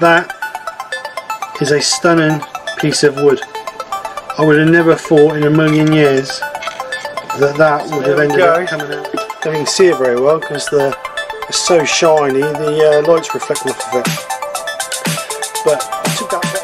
That is a stunning piece of wood. I would have never thought in a million years that that would have ended up coming out. I don't even see it very well because it's so shiny, the light's reflecting off of it. But I took that bit.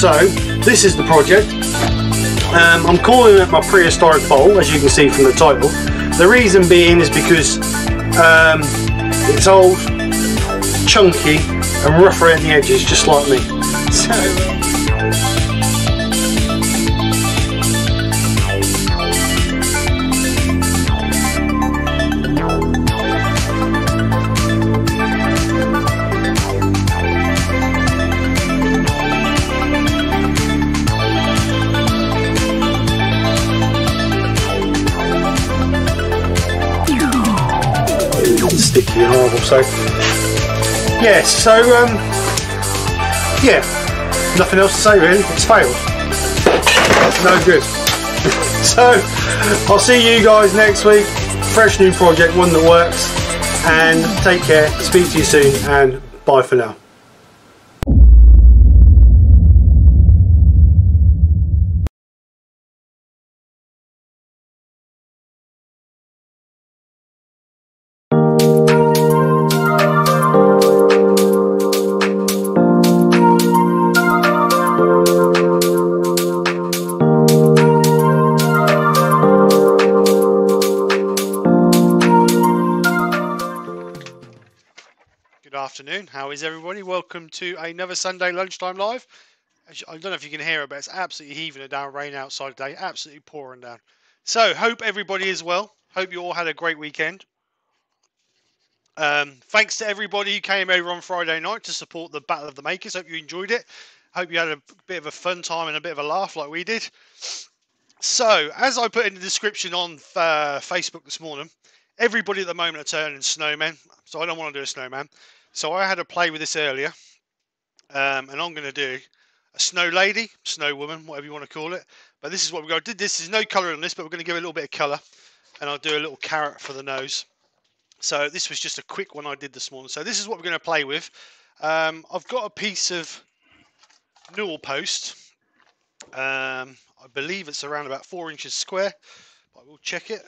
So this is the project. I'm calling it my prehistoric bowl, as you can see from the title. The reason being is because it's old, chunky and rough around the edges, just like me. So sticky and horrible, so yeah, nothing else to say really, it's failed, no good. So I'll see you guys next week, fresh new project, one that works, and take care, speak to you soon, and bye for now. How is everybody? Welcome to another Sunday lunchtime live. I don't know if you can hear it, but it's absolutely heaving it down. Rain outside today, absolutely pouring down. So hope everybody is well. Hope you all had a great weekend. Thanks to everybody who came over on Friday night to support the Battle of the Makers. Hope you enjoyed it. Hope you had a bit of a fun time and a bit of a laugh like we did. So as I put in the description on Facebook this morning, everybody at the moment are turning snowmen. So I don't want to do a snowman. So I had a play with this earlier, and I'm going to do a snow lady, snow woman, whatever you want to call it. But this is what we're going to do. This is no colour on this, but we're going to give it a little bit of colour, and I'll do a little carrot for the nose. So this was just a quick one I did this morning. So this is what we're going to play with. I've got a piece of Newell Post. I believe it's around about 4 inches square, but I will check it.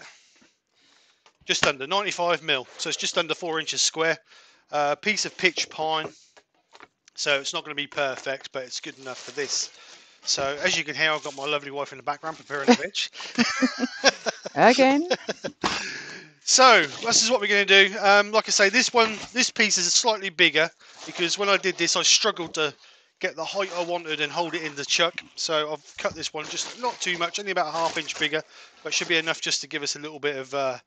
Just under 95 mil, so it's just under 4 inches square. A piece of pitch pine, so it's not going to be perfect, but it's good enough for this. So as you can hear, I've got my lovely wife in the background preparing a bitch. Again. So this is what we're going to do. Like I say, this piece is slightly bigger because when I did this, I struggled to get the height I wanted and hold it in the chuck. So I've cut this one just not too much, only about a ½ inch bigger, but should be enough just to give us a little bit of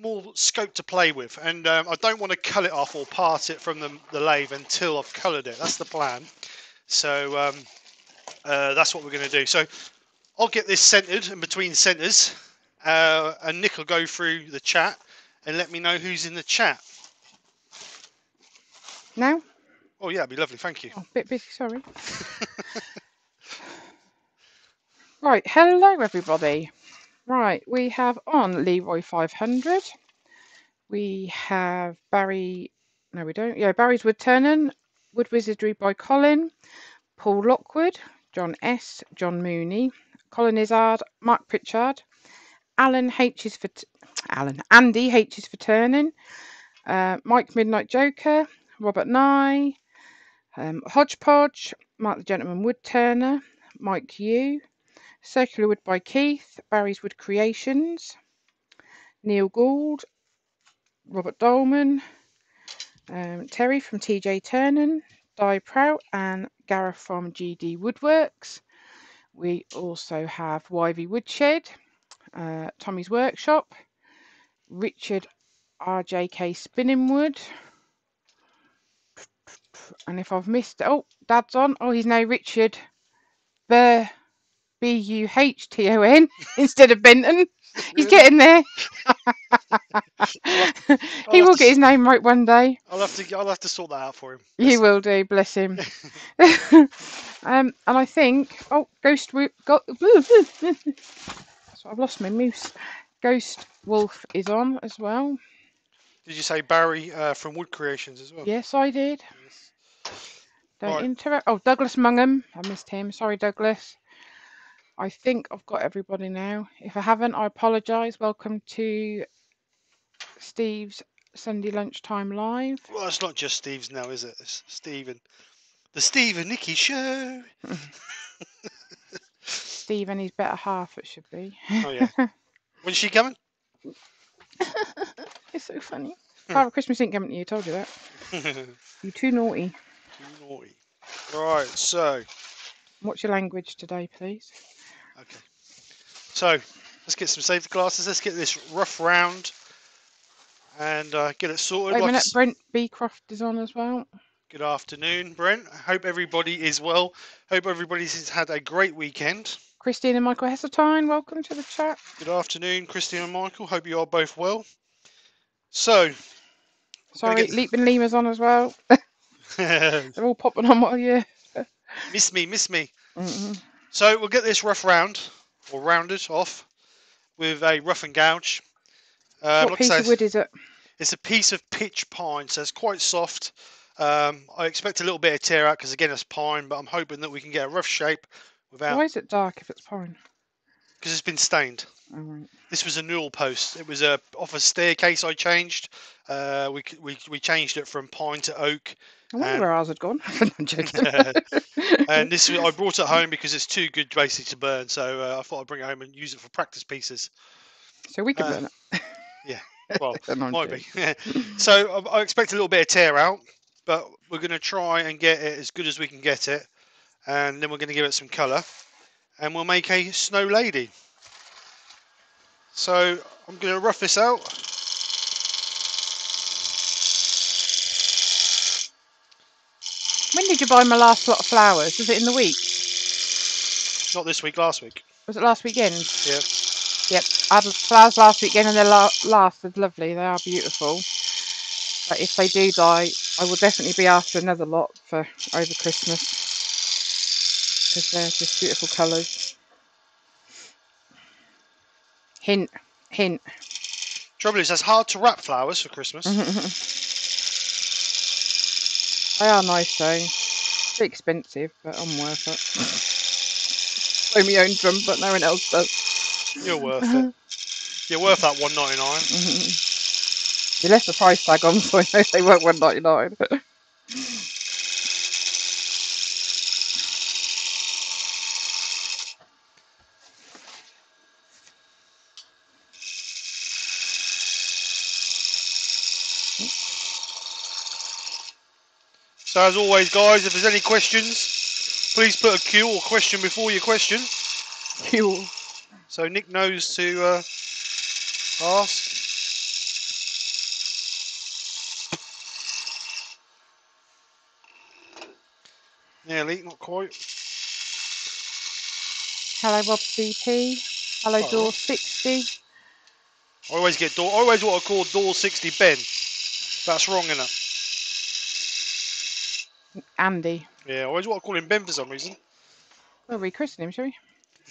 more scope to play with. And I don't want to cut it off or part it from the lathe until I've coloured it. That's the plan. So that's what we're going to do. So I'll get this centred in between centres, and Nick will go through the chat and let me know who's in the chat. Now? Oh yeah, that'd be lovely, thank you. Oh, bit busy, sorry. Right, hello everybody. Right, we have on Leroy 500. We have Barry, no we don't, yeah, Barry's Woodturning, Wood Wizardry by Colin, Paul Lockwood, John S, John Mooney, Colin Izzard, Mark Pritchard, Andy H is for turning, Mike Midnight Joker, Robert Nye, Hodgepodge, Mark the Gentleman Wood Turner, Mike U, Circular Wood by Keith, Barry's Wood Creations, Neil Gould, Robert Dolman, Terry from TJ Turnin, Di Prout and Gareth from GD Woodworks. We also have Wyvie Woodshed, Tommy's Workshop, Richard RJK Spinning Wood, and if I've missed, oh, Dad's on. Oh, he's now Richard the Buhton instead of Benton. He's getting there. He will get his name right one day. I'll have to sort that out for him. He will do, bless him. And I think, oh, I've lost my moose. Ghost Wolf is on as well. Did you say Barry from Wood Creations as well? Yes, I did. Yes. Don't interrupt. Oh, Douglas Mungham. I missed him. Sorry, Douglas. I think I've got everybody now. If I haven't, I apologise. Welcome to Steve's Sunday Lunchtime Live. Well, it's not just Steve's now, is it? It's Stephen. The Steve and Nikki Show. Steve and his better half, it should be. Oh, yeah. When's she coming? It's so funny. Father Christmas ain't coming to you, I told you that. You're too naughty. Too naughty. Right, so. What's your language today, please? Okay. So, let's get some safety glasses. Let's get this rough round and get it sorted. Wait a minute, Brent Beecroft is on as well. Good afternoon, Brent. I hope everybody is well. Hope everybody's had a great weekend. Christine and Michael Heseltine, welcome to the chat. Good afternoon, Christine and Michael. Hope you are both well. So, sorry, Leap and Lima's on as well. They're all popping on, what are you? Miss me. Mm-hmm. So we'll get this rough round or rounded off with a rough and gouge. What piece of wood is it? It's a piece of pitch pine, so it's quite soft. I expect a little bit of tear out because again it's pine, but I'm hoping that we can get a rough shape without. Why is it dark if it's pine? Because it's been stained. All right. This was a Newell Post. It was off a staircase I changed. We changed it from pine to oak. I wonder where ours had gone. I'm joking. And this I brought it home because it's too good basically to burn. So I thought I'd bring it home and use it for practice pieces. So we can burn it. Yeah. Well, might be. So I expect a little bit of tear out, but we're going to try and get it as good as we can get it, and then we're going to give it some colour, and we'll make a snow lady. So I'm going to rough this out. When did you buy my last lot of flowers? Was it in the week? Not this week, last week. Was it last weekend? Yeah. Yep, I had flowers last weekend and they lasted lovely. They are beautiful. But if they do die, I will definitely be after another lot for over Christmas because they're just beautiful colours. Hint, hint. Trouble is, that's hard to wrap flowers for Christmas. They are nice though. It's expensive, but I'm worth it. Own my own drum, but no one else does. You're worth it. You're worth that $1.99. You left the price tag on, so I know they weren't $1.99. So as always, guys, if there's any questions, please put a Q or question before your question. Q. So Nick knows to ask. Nearly, not quite. Hello, Rob CP. Hello, oh. Door 60. I always want to call Door 60 Ben. That's wrong, innit? Andy. Yeah, I always want to call him Ben for some reason. We'll rechristen him, shall we?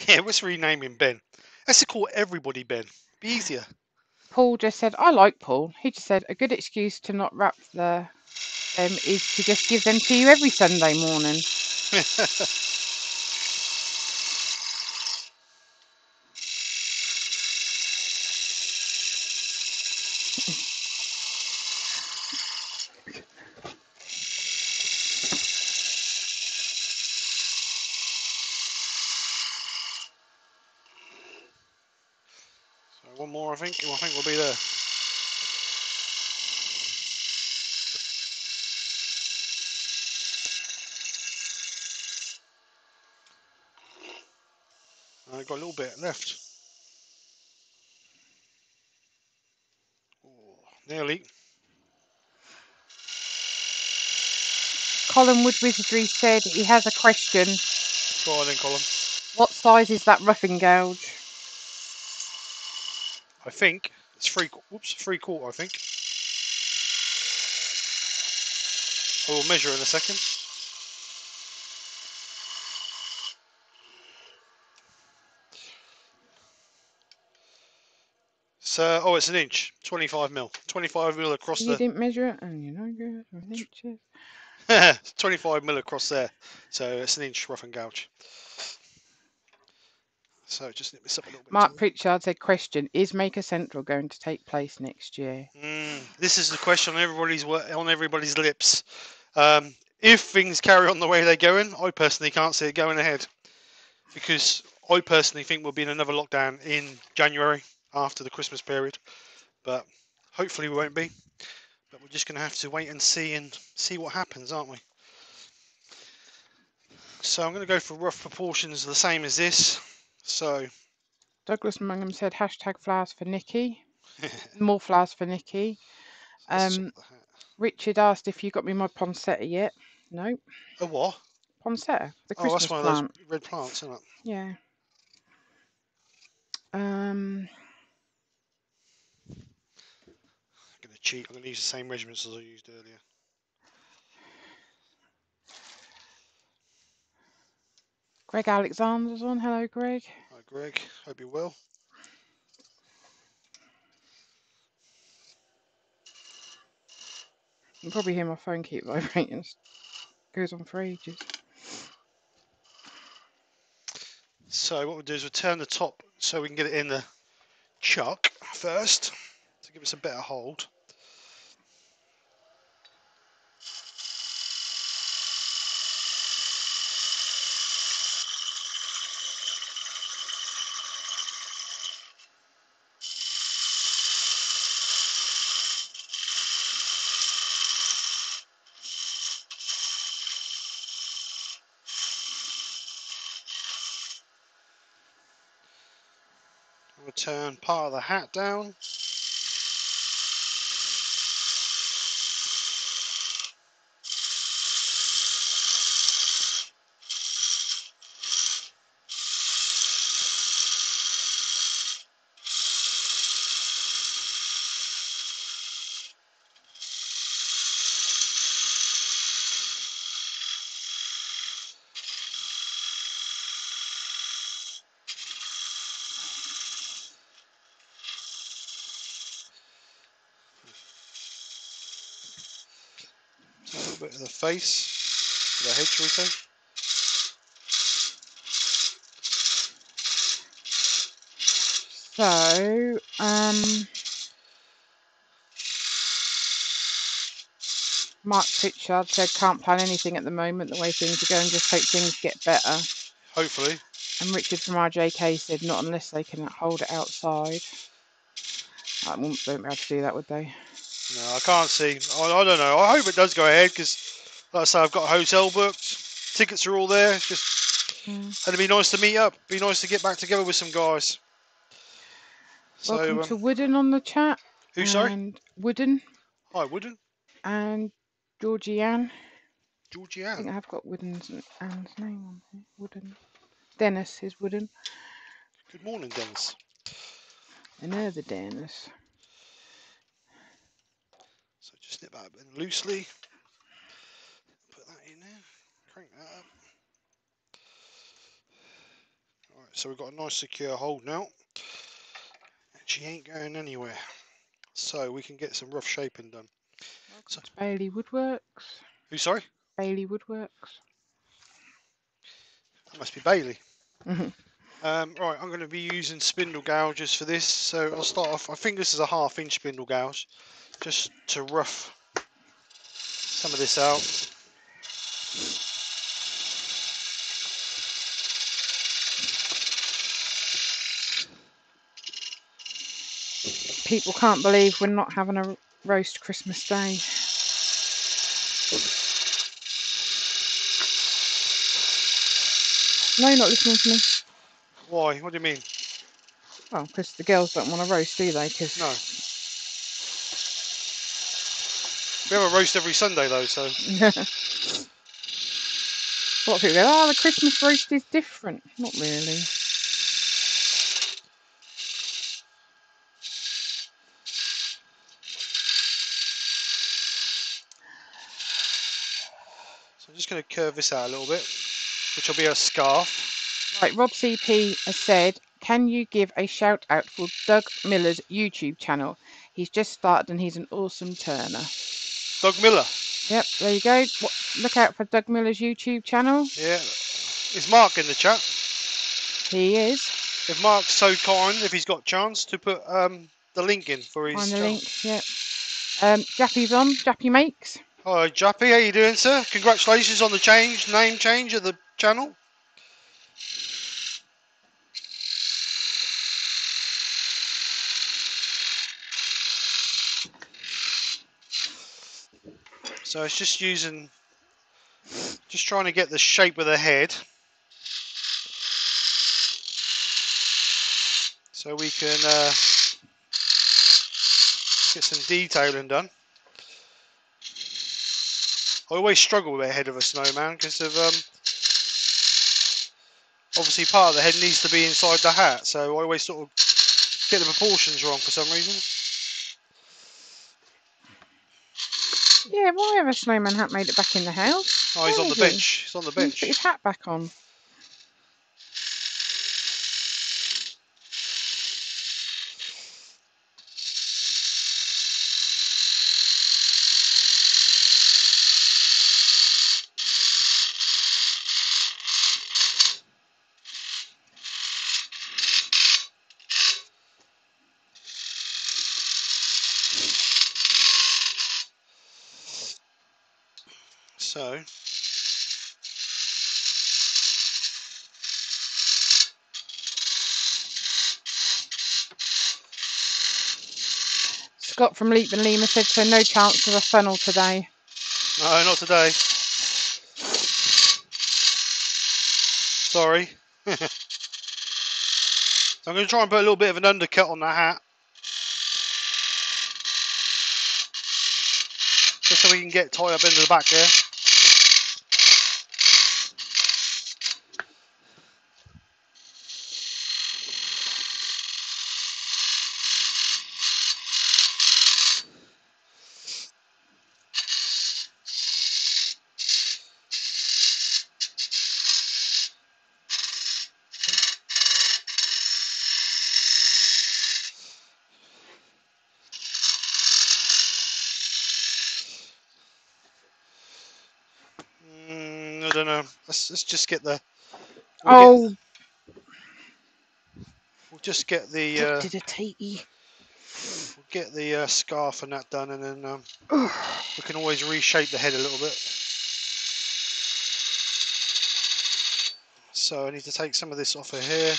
Yeah, let's rename him Ben. Let's call everybody Ben. Be easier. Paul just said, I like Paul. He just said, a good excuse to not wrap the. Is to just give them to you every Sunday morning. One more, I think. I think we'll be there. I've got a little bit left. Ooh, nearly. Colin Wood Wizardry said he has a question. Go on then, Colin. What size is that roughing gouge? I think it's three quarter, I think. I will measure in a second. So, oh, it's an inch, 25mm. 25mm across there. You didn't measure it, and you're not good with inches. 25mm across there. So it's an inch rough and gouge. So just nip this up a little bit. Mark Pritchard said, question, is Maker Central going to take place next year? This is the question on everybody's lips. If things carry on the way they're going, I personally can't see it going ahead, because I personally think we'll be in another lockdown in January after the Christmas period. But hopefully we won't be. But we're just going to have to wait and see what happens, aren't we? So I'm going to go for rough proportions the same as this. So, Douglas Mungham said, hashtag flowers for Nikki. More flowers for Nikki. Richard asked if you got me my poinsettia yet. No. A what? Poinsettia. The Christmas plant. Oh, that's one of those red plants, isn't it? Yeah. I'm going to cheat. I'm going to use the same measurements as I used earlier. Greg Alexander's on. Hello, Greg. Hi, Greg. Hope you're well. You can probably hear my phone keep vibrating. It goes on for ages. So what we'll do is we'll turn the top so we can get it in the chuck first to give us a better hold. Turn part of the hat down. The face, the head, shall we say? So, Mark Pritchard said, can't plan anything at the moment, the way things are going, just hope things get better. Hopefully. And Richard from RJK said, not unless they can hold it outside. I won't be able to do that, would they? No, I can't see. I don't know. I hope it does go ahead because, like I say, I've got a hotel booked. Tickets are all there. And it'd be nice to meet up. Be nice to get back together with some guys. Welcome to Wooden on the chat. Who, sorry? Wooden. Hi, Wooden. And Georgianne. Georgianne. I think I've got Wooden's Anne's name on here. Wooden. Dennis is Wooden. Good morning, Dennis. Another Dennis. So just snip that in loosely, put that in there, crank that up. Alright, so we've got a nice secure hold now, and she ain't going anywhere. So we can get some rough shaping done. So, Bailey Woodworks. Who, sorry? Bailey Woodworks. That must be Bailey. Right, I'm going to be using spindle gouges for this, so I'll start off. I think this is a ½ inch spindle gouge, just to rough some of this out. People can't believe we're not having a roast Christmas Day. No, you're not listening to me. Why? What do you mean? Well, because the girls don't want to roast, do they? Cause... No. We have a roast every Sunday, though, so... A lot of people go, oh, the Christmas roast is different. Not really. Going to curve this out a little bit, which will be a scarf. Right, Rob CP has said, can you give a shout out for Doug Miller's YouTube channel? He's just started and he's an awesome turner. Doug Miller? Yep, there you go. What, look out for Doug Miller's YouTube channel. Yeah. Is Mark in the chat? He is. If Mark's so kind, if he's got a chance, to put the link in for his channel. Link, yep. Jappy's on, Jappy Makes. Hi Jappy, how you doing, sir? Congratulations on the change, name change of the channel. So it's just using, just trying to get the shape of the head, so we can get some detailing done. I always struggle with the head of a snowman because of obviously part of the head needs to be inside the hat, so I always sort of get the proportions wrong for some reason. Yeah, why have a snowman hat made it back in the house? Oh, he's on the bench. He's on the bench. He's put his hat back on. So, Scott from Leap and Lima said, so no chance of a funnel today. No, not today. Sorry. So I'm going to try and put a little bit of an undercut on that hat, just so we can get tied up into the back there. Let's just get the. We'll just get the. We'll get the scarf and that done, and then we can always reshape the head a little bit. So I need to take some of this off of here.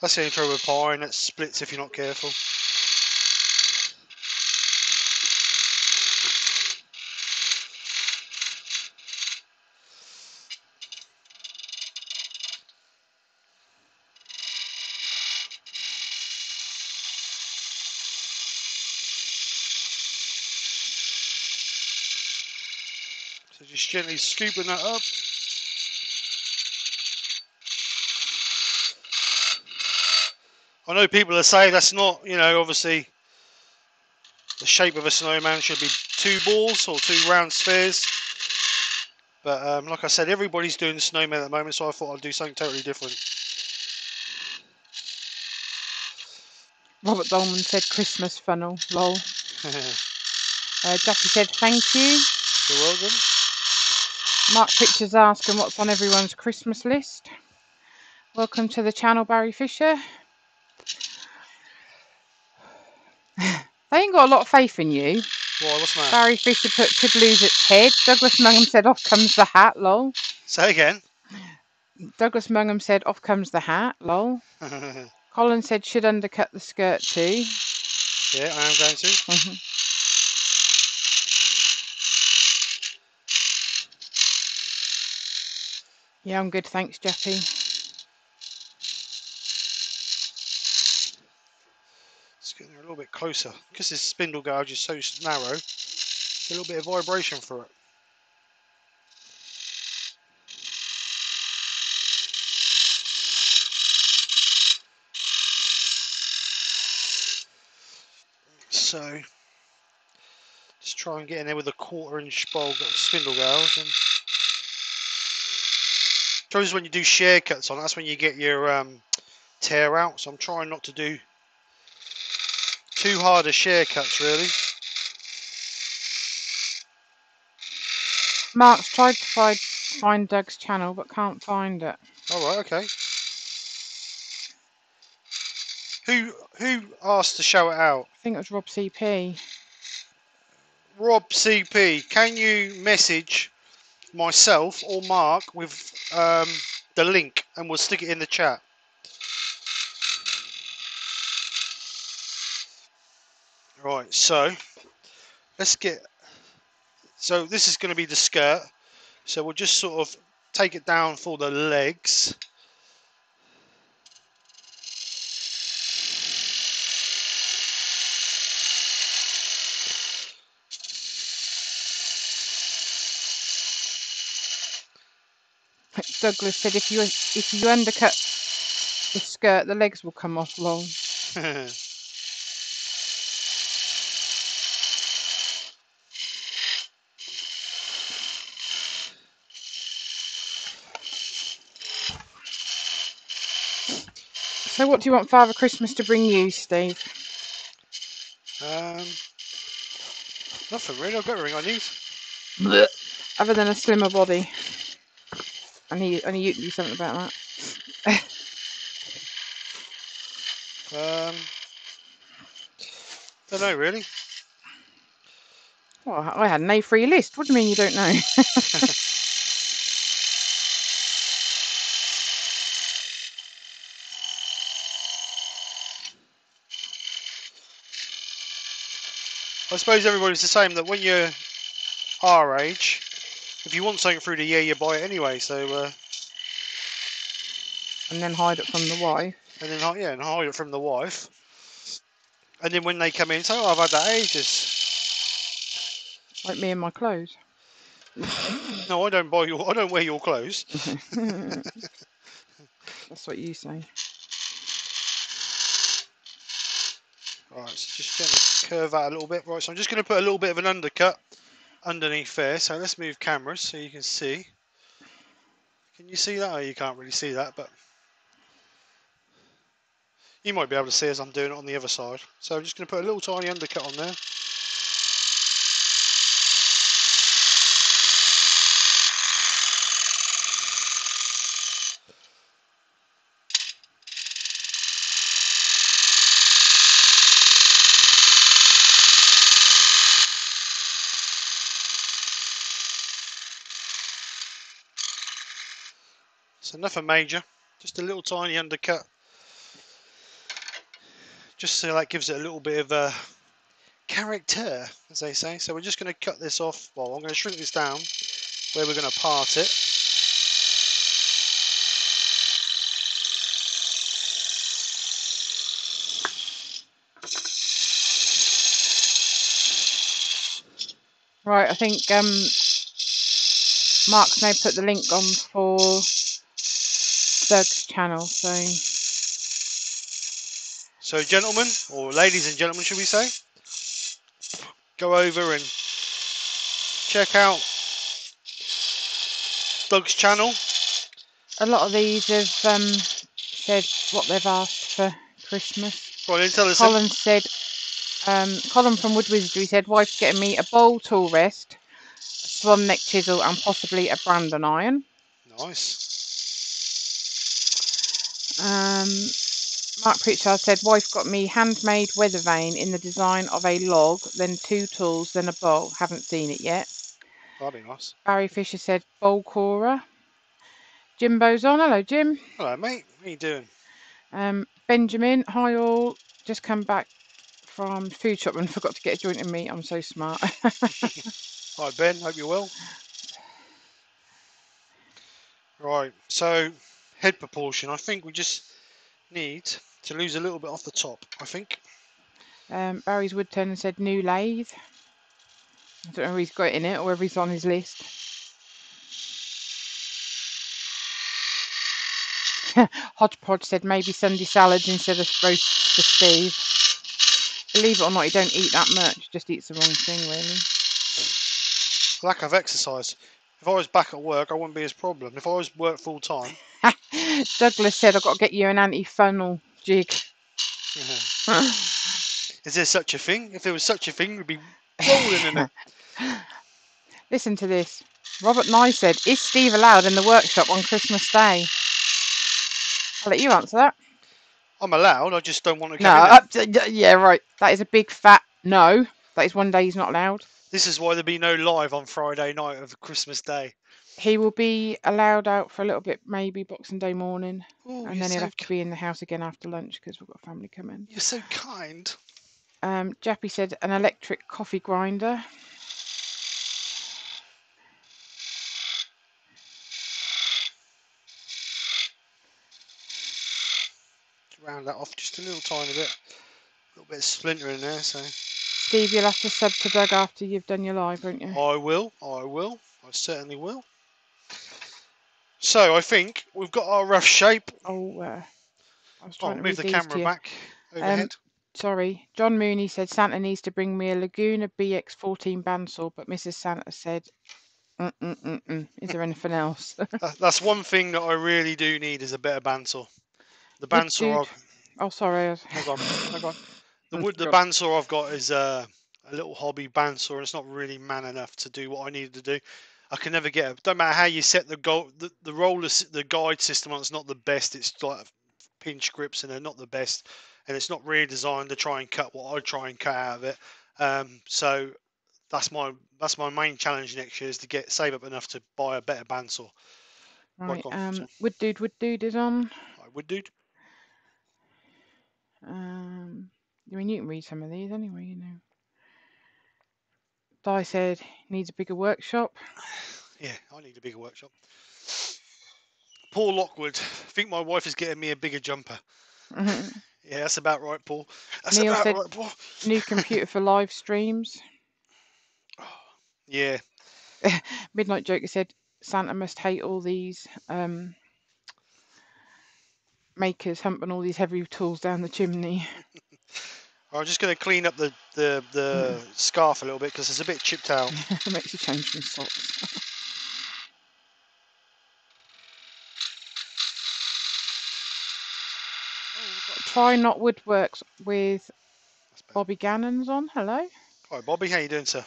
That's the only trouble with pie, that splits if you're not careful. Just gently scooping that up. I know people are saying that's not, you know, obviously the shape of a snowman should be 2 balls or 2 round spheres. But like I said, everybody's doing snowmen at the moment, so I thought I'd do something totally different. Robert Dolman said Christmas funnel, lol. Jackie said thank you. You're welcome. Mark Pictures asking what's on everyone's Christmas list. Welcome to the channel, Barry Fisher. They ain't got a lot of faith in you. Well, what's that? Barry Fisher put Tiddaloo's at head. Douglas Mungham said, off comes the hat, lol. Say again. Douglas Mungham said, off comes the hat, lol. Colin said, should undercut the skirt too. Yeah, I am going to. Yeah, I'm good, thanks, Jeffy. It's getting there a little bit closer. Because this spindle gouge is so narrow, a little bit of vibration for it. So, just try and get in there with a quarter-inch bulb of spindle gouge. And suppose when you do shear cuts on, that's when you get your tear out. So I'm trying not to do too hard a shear cuts, really. Mark's tried to find Doug's channel, but can't find it. All right, okay. Who asked to shout it out? I think it was Rob CP. Rob CP, can you message myself or Mark with the link and we'll stick it in the chat? Right, so let's get, so this is going to be the skirt, so we'll just sort of take it down for the legs. Douglas said, if you undercut the skirt, the legs will come off, long. So what do you want Father Christmas to bring you, Steve? Nothing really. I've got everything I need. Blech. Other than a slimmer body. I need you to do something about that. Don't know really. Well, I had no free list. What do you mean you don't know? I suppose everybody's the same, that when you're our age, if you want something through the year, you buy it anyway. So and then hide it from the wife. And then yeah, and hide it from the wife. And then when they come in, say, "Oh, I've had that ages." Like me and my clothes. No, I don't buy your. I don't wear your clothes. That's what you say. Right, so just gonna curve out a little bit. Right, so I'm just gonna put a little bit of an undercut underneath there. So let's move cameras so you can see. Can you see that? Oh, you can't really see that, but you might be able to see as I'm doing it on the other side. So I'm just going to put a little tiny undercut on there. So nothing major, just a little tiny undercut, just so that gives it a little bit of character, as they say. So we're just going to cut this off. Well, I'm going to shrink this down where we're going to part it. Right, I think Mark's now put the link on for Doug's channel, so gentlemen, or ladies and gentlemen should we say, go over and check out Doug's channel. A lot of these have said what they've asked for Christmas. Go on, then, tell us. Colin said, Colin from Wood Wizardry said, wife's getting me a bowl tool rest, from neck chisel and possibly a brandon iron. Nice. Mark Pritchard said, wife got me handmade weather vane in the design of a log, then two tools, then a bowl. Haven't seen it yet. Bloody nice. Barry Fisher said, bowl corer. Jimbo's on. Hello, Jim. Hello, mate. How you doing? Benjamin, hi all. Just come back from food shop and forgot to get a joint of meat. I'm so smart. Hi, Ben. Hope you're well. Right. So, head proportion. I think we just need to lose a little bit off the top, I think. Barry's Woodturner said, new lathe. I don't know if he's got it in it or if he's on his list. Hodgepodge said maybe Sunday salads instead of roasts for Steve. Believe it or not, he don't eat that much. Just eats the wrong thing, really. Lack of exercise. If I was back at work, I wouldn't be his problem. If I was work full time. Douglas said, I've got to get you an anti-funnel jig. Is there such a thing? If there was such a thing, we'd be rolling in it. Listen to this. Robert Nye said, is Steve allowed in the workshop on Christmas Day? I'll let you answer that. I'm allowed, I just don't want to go in. Yeah, right. That is a big fat no. That is one day he's not allowed. This is why there'll be no live on Friday night of Christmas Day. He will be allowed out for a little bit, maybe Boxing Day morning. Ooh, and then he'll have to be in the house again after lunch because we've got family coming. You're so kind. Jappy said an electric coffee grinder. Round that off just a little tiny bit, a little bit of splinter in there. So Steve, you'll have to sub to Doug after you've done your live, won't you? I will, I certainly will. So I think we've got our rough shape. I was trying to move the camera back overhead. Sorry, John Mooney said Santa needs to bring me a Laguna BX14 bandsaw, but Mrs. Santa said, is there anything else? That's one thing that I really do need is a better bandsaw. The bandsaw the bandsaw I've got is a little hobby bandsaw, and it's not really man enough to do what I needed to do. I can never get it. Don't matter how you set the goal, the roller, the guide system on, it's not the best. It's like pinch grips, and they're not the best, and it's not really designed to try and cut what I try and cut out of it. So that's my main challenge next year, is to save up enough to buy a better bandsaw. Right, Wood dude is on. Wood dude. I mean, you can read some of these anyway, you know. Di said needs a bigger workshop. Yeah, I need a bigger workshop. Paul Lockwood, I think my wife is getting me a bigger jumper. Yeah, that's about right, Paul. That's Neil about said, right, Paul. New computer for live streams. Yeah. Midnight Joker said Santa must hate all these makers humping all these heavy tools down the chimney. I'm just going to clean up the scarf a little bit because it's a bit chipped out. It makes you change from socks. Try Not Woodworks with Bobby Gannon's on. Hello. Hi, Bobby. How you doing, sir?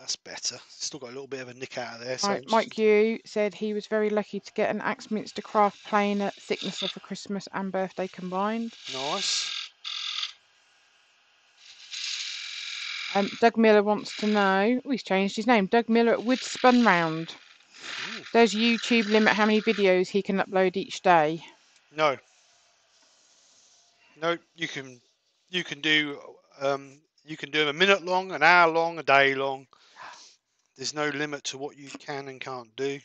That's better. Still got a little bit of a nick out of there. So right, Mike Yu said he was very lucky to get an Axminster craft planer thickness for Christmas and birthday combined. Nice. Doug Miller wants to know. Oh, he's changed his name. Doug Miller at Wood Spun Round. Ooh. Does YouTube limit how many videos he can upload each day? No. No, you can do them a minute long, an hour long, a day long. There's no limit to what you can and can't do.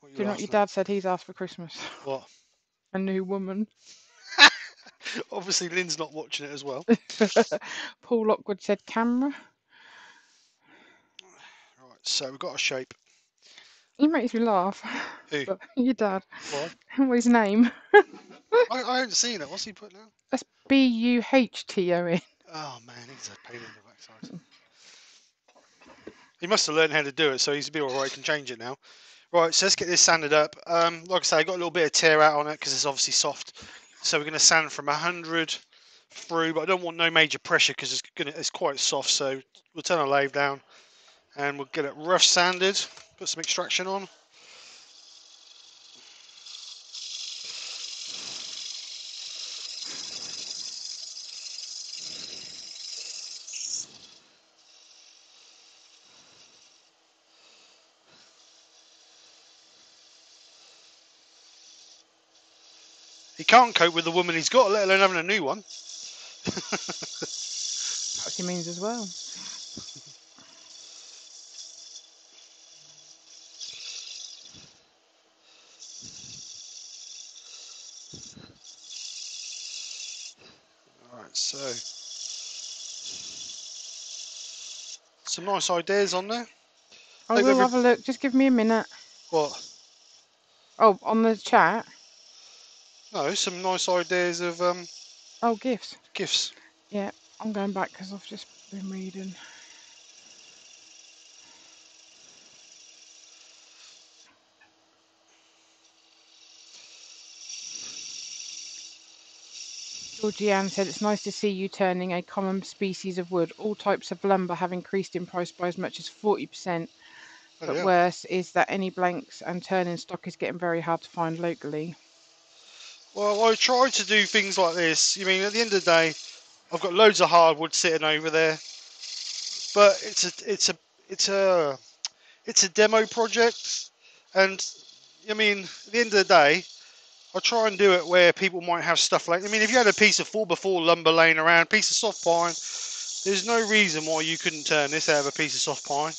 What do you know what your dad said he's asked for Christmas? What? A new woman. Obviously, Lynn's not watching it as well. Paul Lockwood said camera. Right, so we've got a shape. He makes me laugh. Who? Your dad. What? What's his name? I haven't seen it. What's he put now? That's B-U-H-T-O-N. Oh, man, he's a pain in the backside. He must have learned how to do it, so he's be all right. Can change it now. Right, so let's get this sanded up. Like I say, I got a little bit of tear out on it because it's obviously soft. So we're going to sand from 100 through, but I don't want no major pressure because it's quite soft. So we'll turn our lathe down and we'll get it rough sanded, put some extraction on. He can't cope with the woman he's got, let alone having a new one. Perhaps he means as well. Alright, so some nice ideas on there. I will have a look, just give me a minute. What? Oh, on the chat? No, some nice ideas of oh, gifts. Gifts. Yeah, I'm going back because I've just been reading. Georgianne said, it's nice to see you turning a common species of wood. All types of lumber have increased in price by as much as 40%. But yeah, worse is that any blanks and turning stock is getting very hard to find locally. Well, I try to do things like this. I mean, at the end of the day, I've got loads of hardwood sitting over there, but it's a demo project, and I mean, at the end of the day, I try and do it where people might have stuff like. I mean, if you had a piece of 4x4 lumber laying around, piece of soft pine, there's no reason why you couldn't turn this out of a piece of soft pine.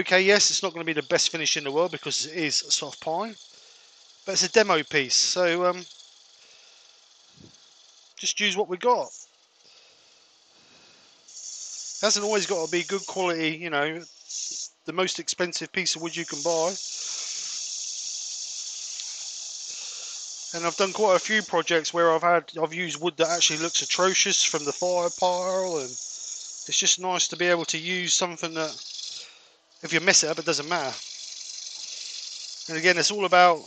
Okay, yes, it's not going to be the best finish in the world because it is soft pine. But it's a demo piece, so just use what we got. It hasn't always got to be good quality, you know, the most expensive piece of wood you can buy. And I've done quite a few projects where I've used wood that actually looks atrocious from the fire pile, and it's just nice to be able to use something that, if you mess it up, it doesn't matter. And again, it's all about,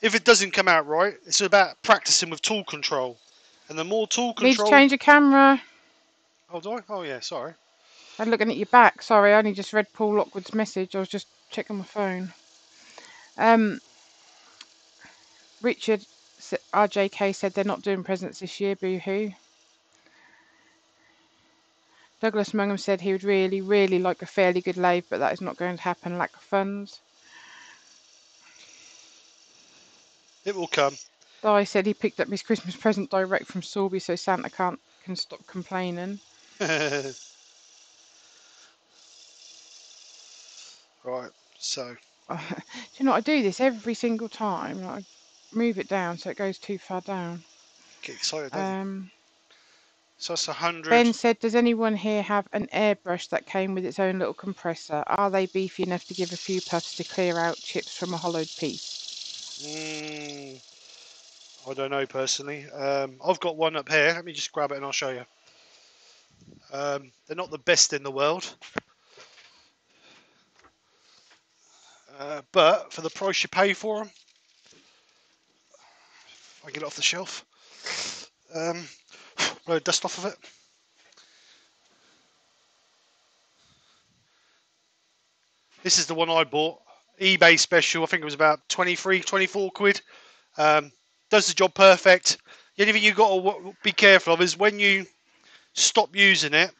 if it doesn't come out right, it's about practicing with tool control. And the more tool control... Need to change your camera. Oh, do I? Oh, yeah, sorry. I'm looking at your back. Sorry, I only just read Paul Lockwood's message. I was just checking my phone. Richard RJK said they're not doing presents this year. Boo-hoo. Douglas Mungham said he would really, really like a fairly good lathe, but that is not going to happen. Lack of funds. It will come. Di said he picked up his Christmas present direct from Sorby, so Santa can stop complaining. Right, so. Do you know, I do this every single time. Like, I move it down so it goes too far down. Get excited, don't you? So that's 100. Ben said, does anyone here have an airbrush that came with its own little compressor? Are they beefy enough to give a few puffs to clear out chips from a hollowed piece? I don't know personally. I've got one up here. Let me just grab it and I'll show you. They're not the best in the world, but for the price you pay for them, if I get it off the shelf, blow the dust off of it. This is the one I bought. eBay special, I think it was about 23, 24 quid. Does the job perfect. The only thing you've got to be careful of is when you stop using it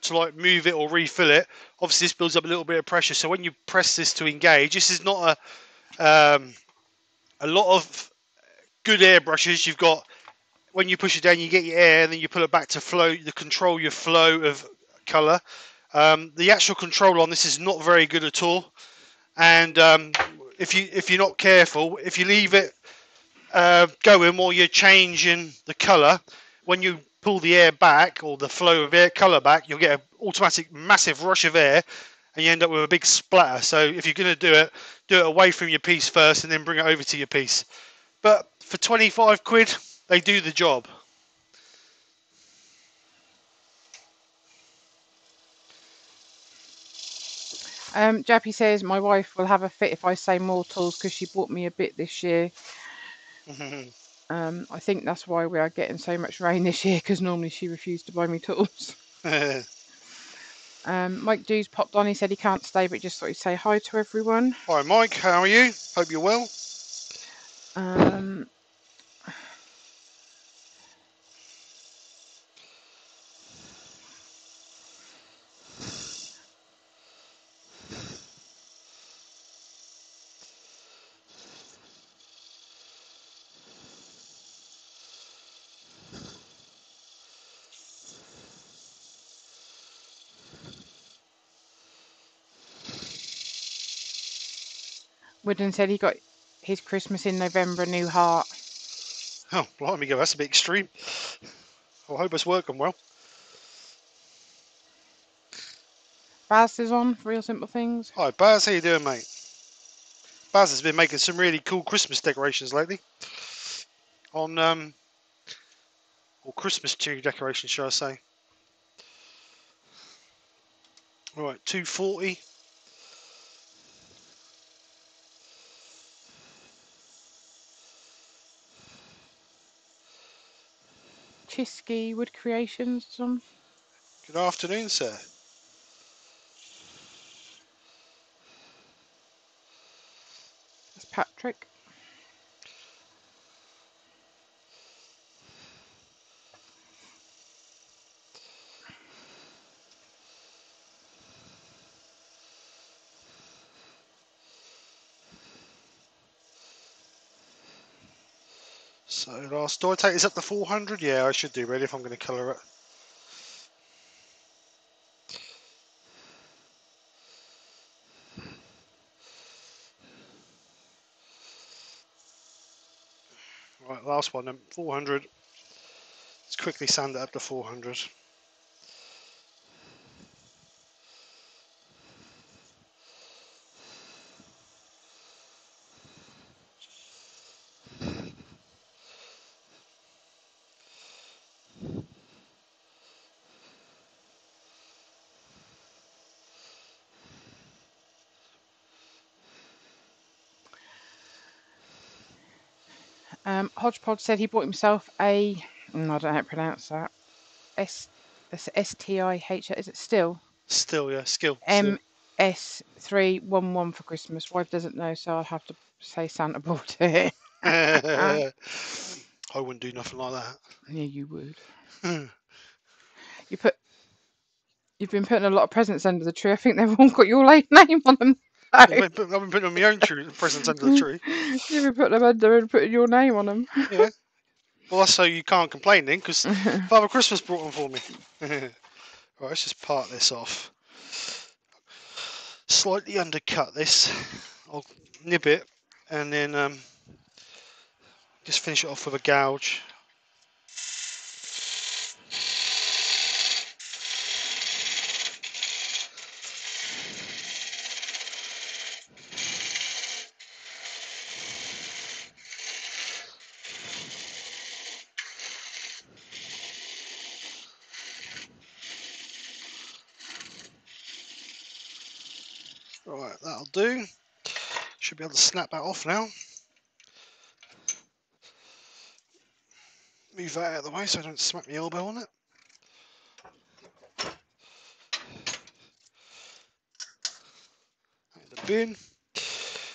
to like move it or refill it, obviously this builds up a little bit of pressure. So when you press this to engage, this is not a, a lot of good airbrushes. You've got, when you push it down, you get your air and then you pull it back to flow, to control your flow of colour. The actual control on this is not very good at all. And if you're not careful, if you leave it going while you're changing the colour, when you pull the air back or the flow of air colour back, you'll get an automatic massive rush of air and you end up with a big splatter. So if you're going to do it away from your piece first and then bring it over to your piece. But for 25 quid, they do the job. Jappy says, my wife will have a fit if I say more tools because she bought me a bit this year. I think that's why we are getting so much rain this year, because normally she refused to buy me tools. Mike Dews popped on. He said he can't stay, but just thought he'd say hi to everyone. Hi Mike, how are you? Hope you're well. Wooden said he got his Christmas in November, new heart. Oh, blimey, that's a bit extreme. I hope it's working well. Baz is on for Real Simple Things. Hi Baz, how you doing, mate? Baz has been making some really cool Christmas decorations lately. On, or Christmas tree decorations, shall I say. Alright, 240. Tisky Wood Creations. John. Good afternoon, sir. That's Patrick. So last, do I take this up to 400? Yeah, I should do really if I'm going to colour it. Right, last one then, 400. Let's quickly sand it up to 400. Hodgepodge said he bought himself a, I don't know how to pronounce that, S-T-I-H, is it Stihl? Stihl, yeah, Skill. MS311 for Christmas. Wife doesn't know, so I'll have to say Santa bought it. I wouldn't do nothing like that. Yeah, you would. You've been putting a lot of presents under the tree. I think they've all got your name on them. No. I've been putting my own presents under the tree. You've been putting them under and putting your name on them. Yeah. Well, that's so you can't complain then, because Father Christmas brought them for me. Right, let's just part this off. Slightly undercut this. I'll nib it and then just finish it off with a gouge. Do should be able to snap that off now. Move that out of the way so I don't smack my elbow on it. And the bin.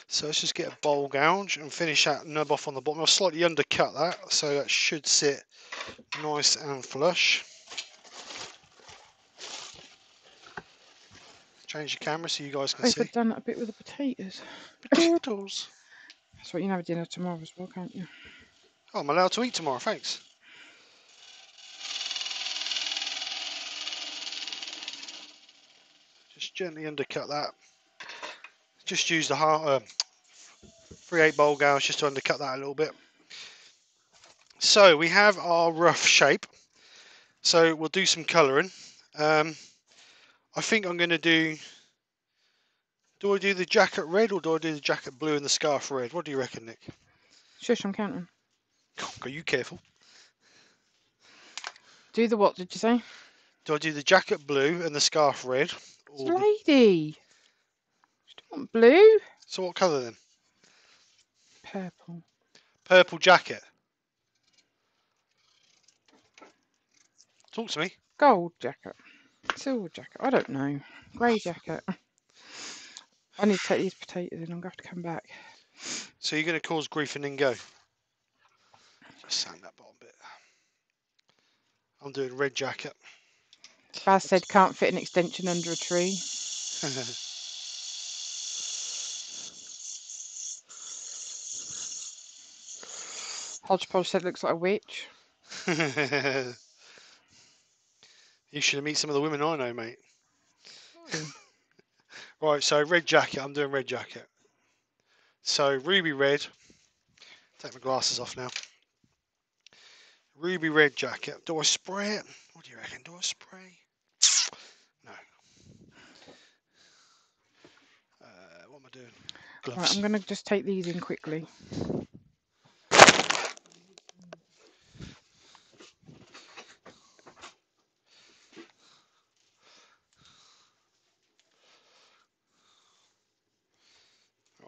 So let's just get a bowl gouge and finish that nub off on the bottom. I'll slightly undercut that, so that should sit nice and flush. Change the camera so you guys can see. I've done that a bit with the potatoes. Potatoes. That's what you can have dinner tomorrow as well, can't you? Oh, I'm allowed to eat tomorrow, thanks. Just gently undercut that. Just use the 3/8 bowl gouge just to undercut that a little bit. So we have our rough shape. So we'll do some colouring. I think I'm going to do I do the jacket red or do I do the jacket blue and the scarf red? What do you reckon, Nick? Shush, I'm counting. Are you careful? Do the what, did you say? Do I do the jacket blue and the scarf red? Or lady! You don't want blue. So what colour then? Purple. Purple jacket? Talk to me. Gold jacket. Silver jacket. I don't know. Grey jacket. I need to take these potatoes in. I'm going to have to come back. So you're going to cause grief and then go? Just sand that bottom bit. I'm doing red jacket. Baz said can't fit an extension under a tree. Hodgepodge said looks like a witch. You should meet some of the women I know, mate. Right, so red jacket. I'm doing red jacket. So ruby red. Take my glasses off now. Ruby red jacket. Do I spray it? What do you reckon? Do I spray? No. What am I doing? Gloves. Right, I'm going to just take these in quickly.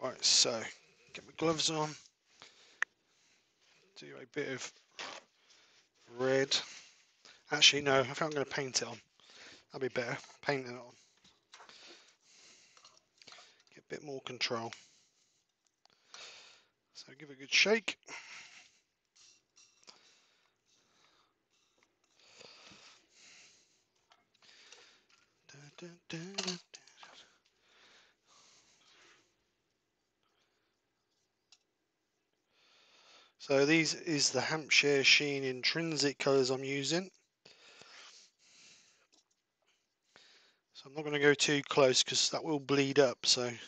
Right, so get my gloves on. Do a bit of red. Actually, no. I think I'm going to paint it on. That'll be better. Painting it on. Get a bit more control. So give it a good shake. Da, da, da, da. So these is the Hampshire Sheen intrinsic colours I'm using. So I'm not going to go too close because that will bleed up. So don't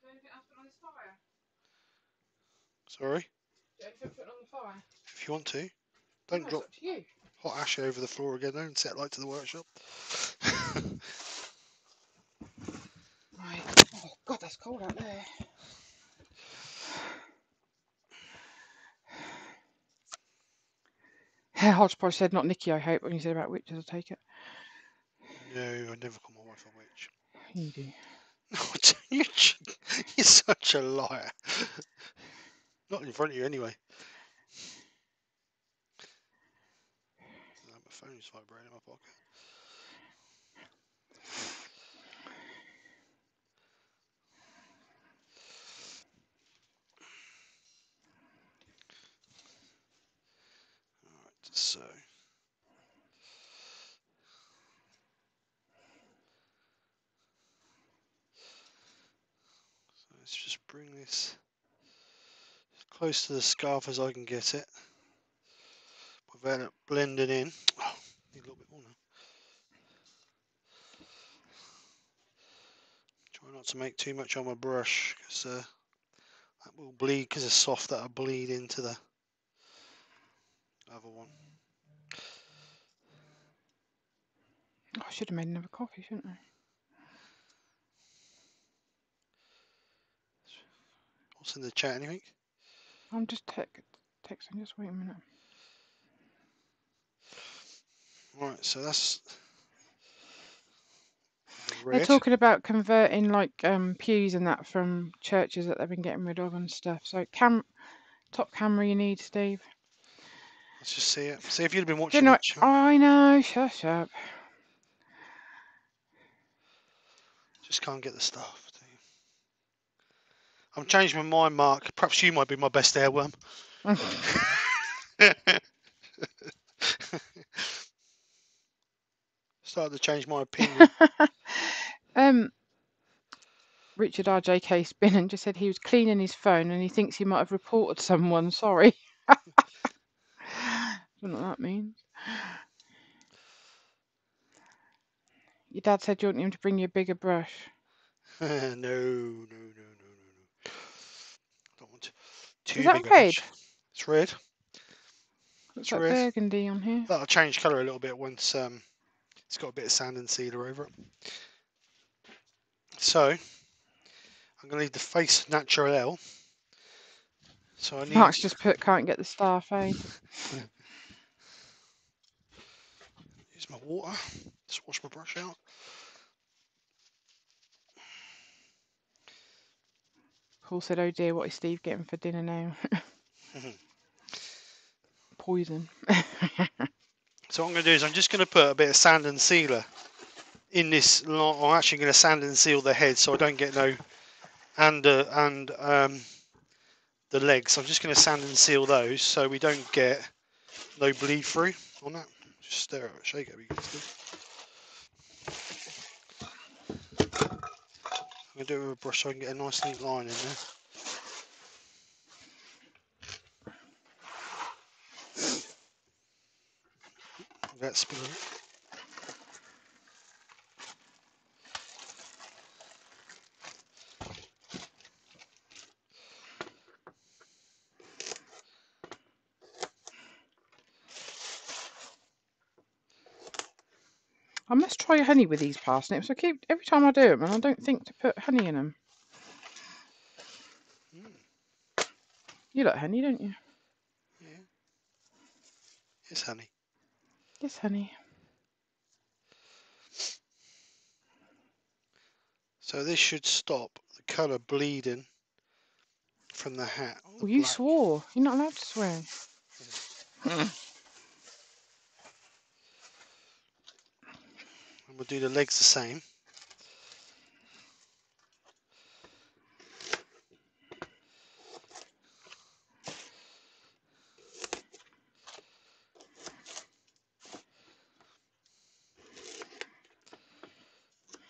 put it on the fire. Sorry? Don't put it on the fire. If you want to, don't no, drop to you. Hot ash over the floor again, don't set light to the workshop. Right, oh god, that's cold out there. Hodgepodge said, not Nikki, I hope, when you said about witches, I take it. No, I never call my wife a witch. You do. You're such a liar. Not in front of you, anyway. Phone's vibrating in my pocket. All right, so let's just bring this as close to the scarf as I can get it. Without it blending in. Oh, need a little bit more now. Try not to make too much on my brush because that will bleed because it's soft. That'll bleed into the other one. Oh, I should have made another copy, shouldn't I? What's in the chat? Anything? I'm just texting. Just wait a minute. Right, so that's red. They're talking about converting like pews and that from churches that they've been getting rid of and stuff. So top camera you need, Steve. Let's just see it. See if you'd been watching. I know. Shut up. Just can't get the stuff. Do you? I'm changing my mind, Mark. Perhaps you might be my best airworm. Started to change my opinion. Richard RJK Spinnan just said he was cleaning his phone and he thinks he might have reported someone. Sorry. I don't know what that means. Your dad said you want him to bring you a bigger brush. No. I don't want too big a brush. It's red. Looks like burgundy on here. That'll change colour a little bit once it's got a bit of sand and cedar over it. So I'm going to leave the face natural. So I need. Mark's just put can't get the staff, eh? Here's my water. Just wash my brush out. Paul said, oh dear, what is Steve getting for dinner now? Poison. So what I'm going to do is I'm just going to put a bit of sand and sealer in this. I'm actually going to sand and seal the head so I don't get no... And the legs. I'm just going to sand and seal those so we don't get no bleed through on that. Just stir it, shake it. I'm going to do it with a brush so I can get a nice neat line in there. That's spin it. I must try honey with these parsnips. I keep, every time I do them, and I don't think to put honey in them. Mm. You like honey, don't you? Yeah. It's honey. Yes, honey. So this should stop the colour bleeding from the hat. Well, you swore. You're not allowed to swear. Yeah. We'll do the legs the same.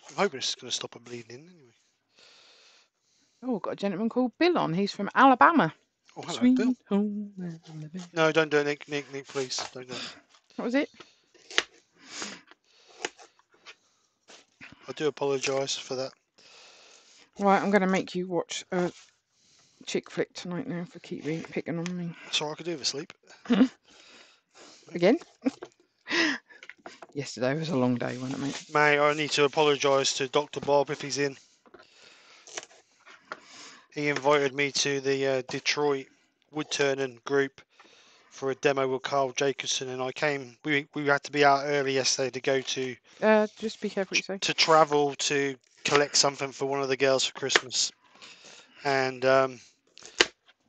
I'm hoping it's going to stop it bleeding in anyway. Oh, we've got a gentleman called Bill on. He's from Alabama. Oh, hello, Sweet Bill. Home. No, don't do it, Nick. Nick, please. Don't do it. What was it? I do apologise for that. Right, I'm going to make you watch a chick flick tonight now for keep picking on me. That's all I could do for sleep. Again? Yesterday was a long day, wasn't it, mate? Mate, I need to apologise to Dr. Bob if he's in. He invited me to the Detroit woodturning group for a demo with Carl Jacobson, and I came. We had to be out early yesterday to go to. Just be careful what you say. To travel to collect something for one of the girls for Christmas, and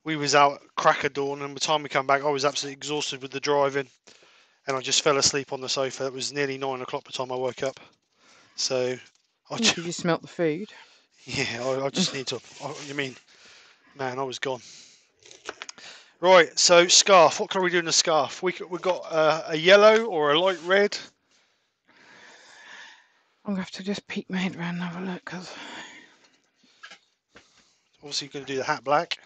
we was out at crack of dawn. And by the time we come back, I was absolutely exhausted with the driving, and I just fell asleep on the sofa. It was nearly 9 o'clock by the time I woke up. So I just. You smelt the food. Yeah, I just need to. You mean, man, I was gone. Right, so scarf. What can we do in the scarf? We've got a yellow or a light red. I'm going to have to just peek my head around and have a look. Cause... Obviously, you're going to do the hat black.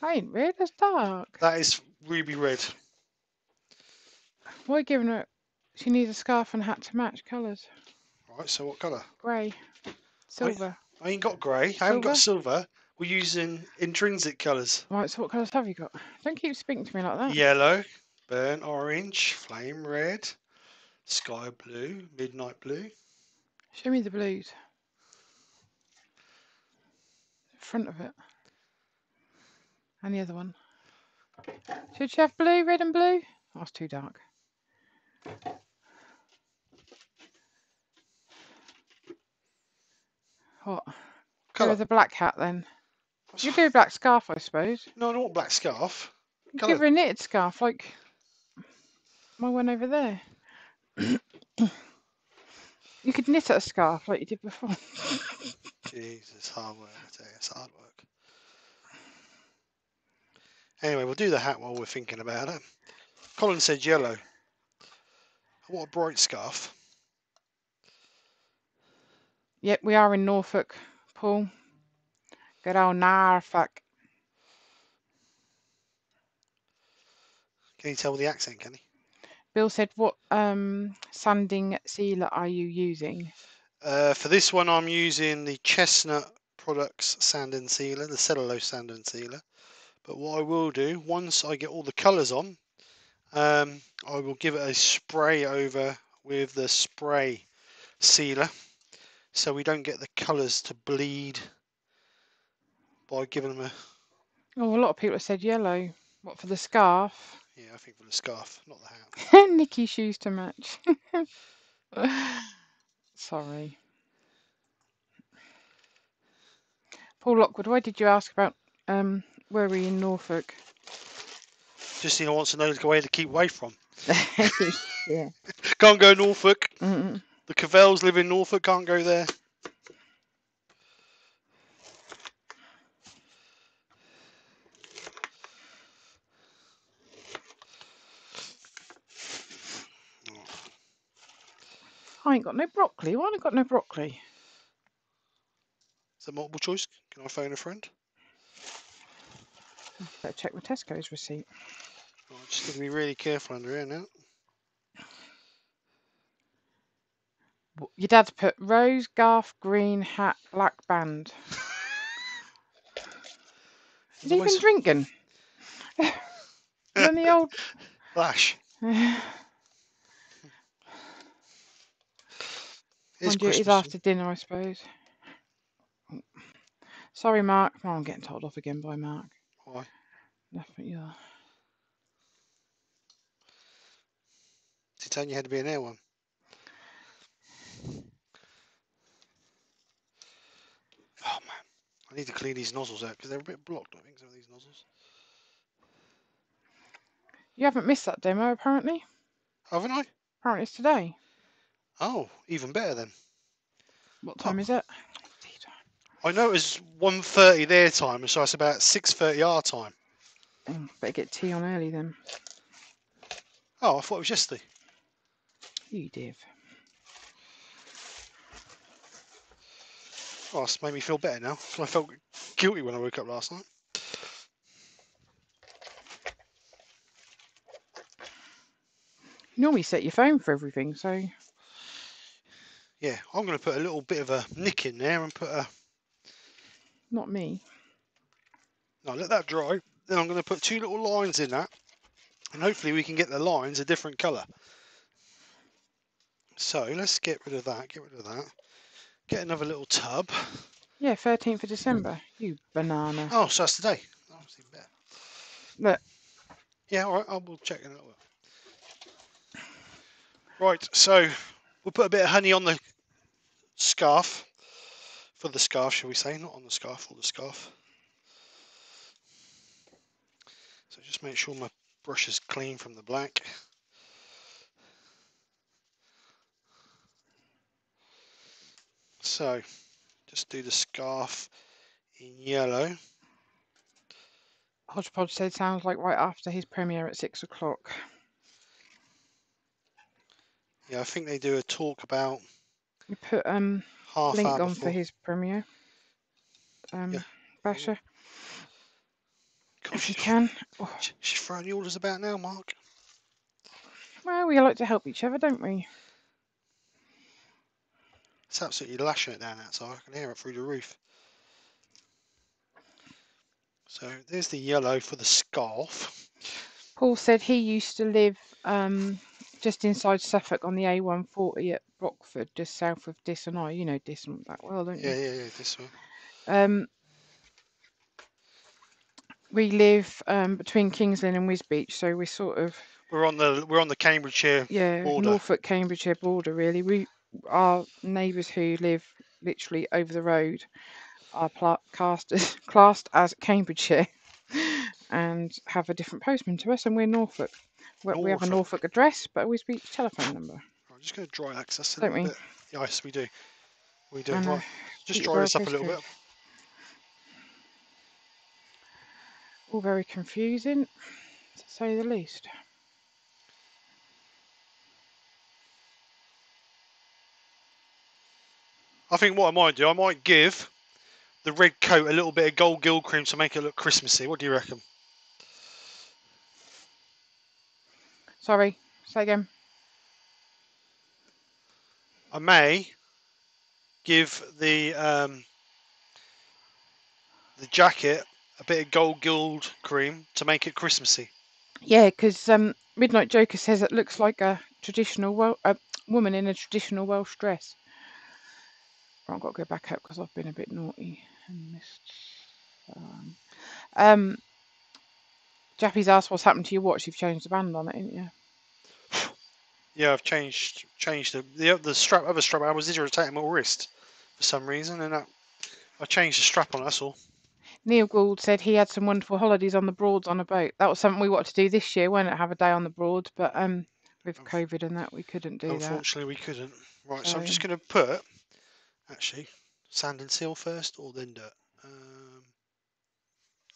I ain't red, that's dark. That is ruby red. We're giving her... She needs a scarf and hat to match colours. Right, so what colour? Grey. Silver. I ain't got grey. I haven't got silver. We're using intrinsic colours. Right, so what colours have you got? Don't keep speaking to me like that. Yellow, burnt orange, flame red, sky blue, midnight blue. Show me the blues. The front of it. And the other one. Should you have blue, red and blue? Oh, that's too dark. What? Colour of the black hat then. You do a black scarf, I suppose. No, I don't want a black scarf. Give her a knitted scarf, like my one over there. You could knit a scarf like you did before. Jesus, hard work. I tell you, it's hard work. Anyway, we'll do the hat while we're thinking about it. Colin said yellow. What a bright scarf. Yep, we are in Norfolk, Paul. Good old Norfolk. Can you tell with the accent, can he? Bill said, what sanding sealer are you using? For this one, I'm using the Chestnut Products sand and sealer, the cellulose sand and sealer. But what I will do, once I get all the colours on, I will give it a spray over with the spray sealer so we don't get the colours to bleed. By giving them a... Oh, a lot of people have said yellow. What, for the scarf? Yeah, I think for the scarf, not the hat. Nikki's shoes to match. Sorry. Paul Lockwood, why did you ask about where were you in Norfolk? Just you know, wants to know where to keep away from. Yeah. Can't go Norfolk. Mm-mm. The Cavells live in Norfolk, can't go there. I ain't got no broccoli. Why have I got no broccoli? Is that multiple choice? Can I phone a friend? Better check my Tesco's receipt. Oh, I'm just going to be really careful under here now. Your dad's put rose, garth, green, hat, black band. Has he been drinking? Any old... Flash. It's duties after dinner, I suppose. Sorry, Mark. Oh, I'm getting told off again by Mark. Why? Nothing, yeah. Is he telling you how to be an air one? Oh, man. I need to clean these nozzles out because they're a bit blocked, I think, some of these nozzles. You haven't missed that demo, apparently. Haven't I? Apparently it's today. Oh, even better then. What time is it? I know it was 1:30 their time, so it's about 6:30 our time. Better get tea on early then. Oh, I thought it was yesterday. You div. Oh, that's made me feel better now, because I felt guilty when I woke up last night. You normally set your phone for everything, so... Yeah, I'm going to put a little bit of a nick in there and put a... Not me. No, let that dry. Then I'm going to put two little lines in that. And hopefully we can get the lines a different colour. So let's get rid of that, get rid of that. Get another little tub. Yeah, 13th of December. You banana. Oh, so that's today. Oh, that's even better. Look. Yeah, all right, I will check it out. Right, so we'll put a bit of honey on the... scarf, for the scarf, shall we say, not on the scarf, or the scarf. So just make sure my brush is clean from the black. So just do the scarf in yellow. Hodgepodge said sounds like right after his premiere at 6 o'clock. Yeah, I think they do a talk about... You put link on before. For his premiere, yeah. Basher. God, if you can. Oh. She's throwing the orders about now, Mark. Well, we like to help each other, don't we? It's absolutely lashing it down outside. I can hear it through the roof. So there's the yellow for the scarf. Paul said he used to live just inside Suffolk on the A140 at Brockford, just south of Diss and I. You know Diss and that well, don't you? Yeah, Diss one. We live between Kings Lynn and Wisbech, so we're sort of we're on the Cambridgeshire border. Norfolk Cambridgeshire border really. Our neighbours who live literally over the road are classed as Cambridgeshire and have a different postman to us, and we're Norfolk. We have a Norfolk address, but a Wisbech telephone number. I'm just going to dry that, because that's a bit... Yes, we do. We do. Right. Just dry this up a little bit. All very confusing, to say the least. I think what I might do, I might give the red coat a little bit of gold gill cream to make it look Christmassy. What do you reckon? Sorry, say again. I may give the jacket a bit of gold gild cream to make it Christmassy. Yeah, because Midnight Joker says it looks like a traditional woman in a traditional Welsh dress. I've got to go back up because I've been a bit naughty and missed. Jappy's asked what's happened to your watch. You've changed the band on it, haven't you? Yeah, I've changed the strap. Other strap I was irritating my wrist for some reason, and I changed the strap on. That's all. Neil Gould said he had some wonderful holidays on the Broads on a boat. That was something we wanted to do this year, wasn't it? Have a day on the Broads, but with COVID and that, we couldn't do that. Unfortunately, we couldn't. Right, so I'm just going to put, actually, sand and seal first, or then dirt.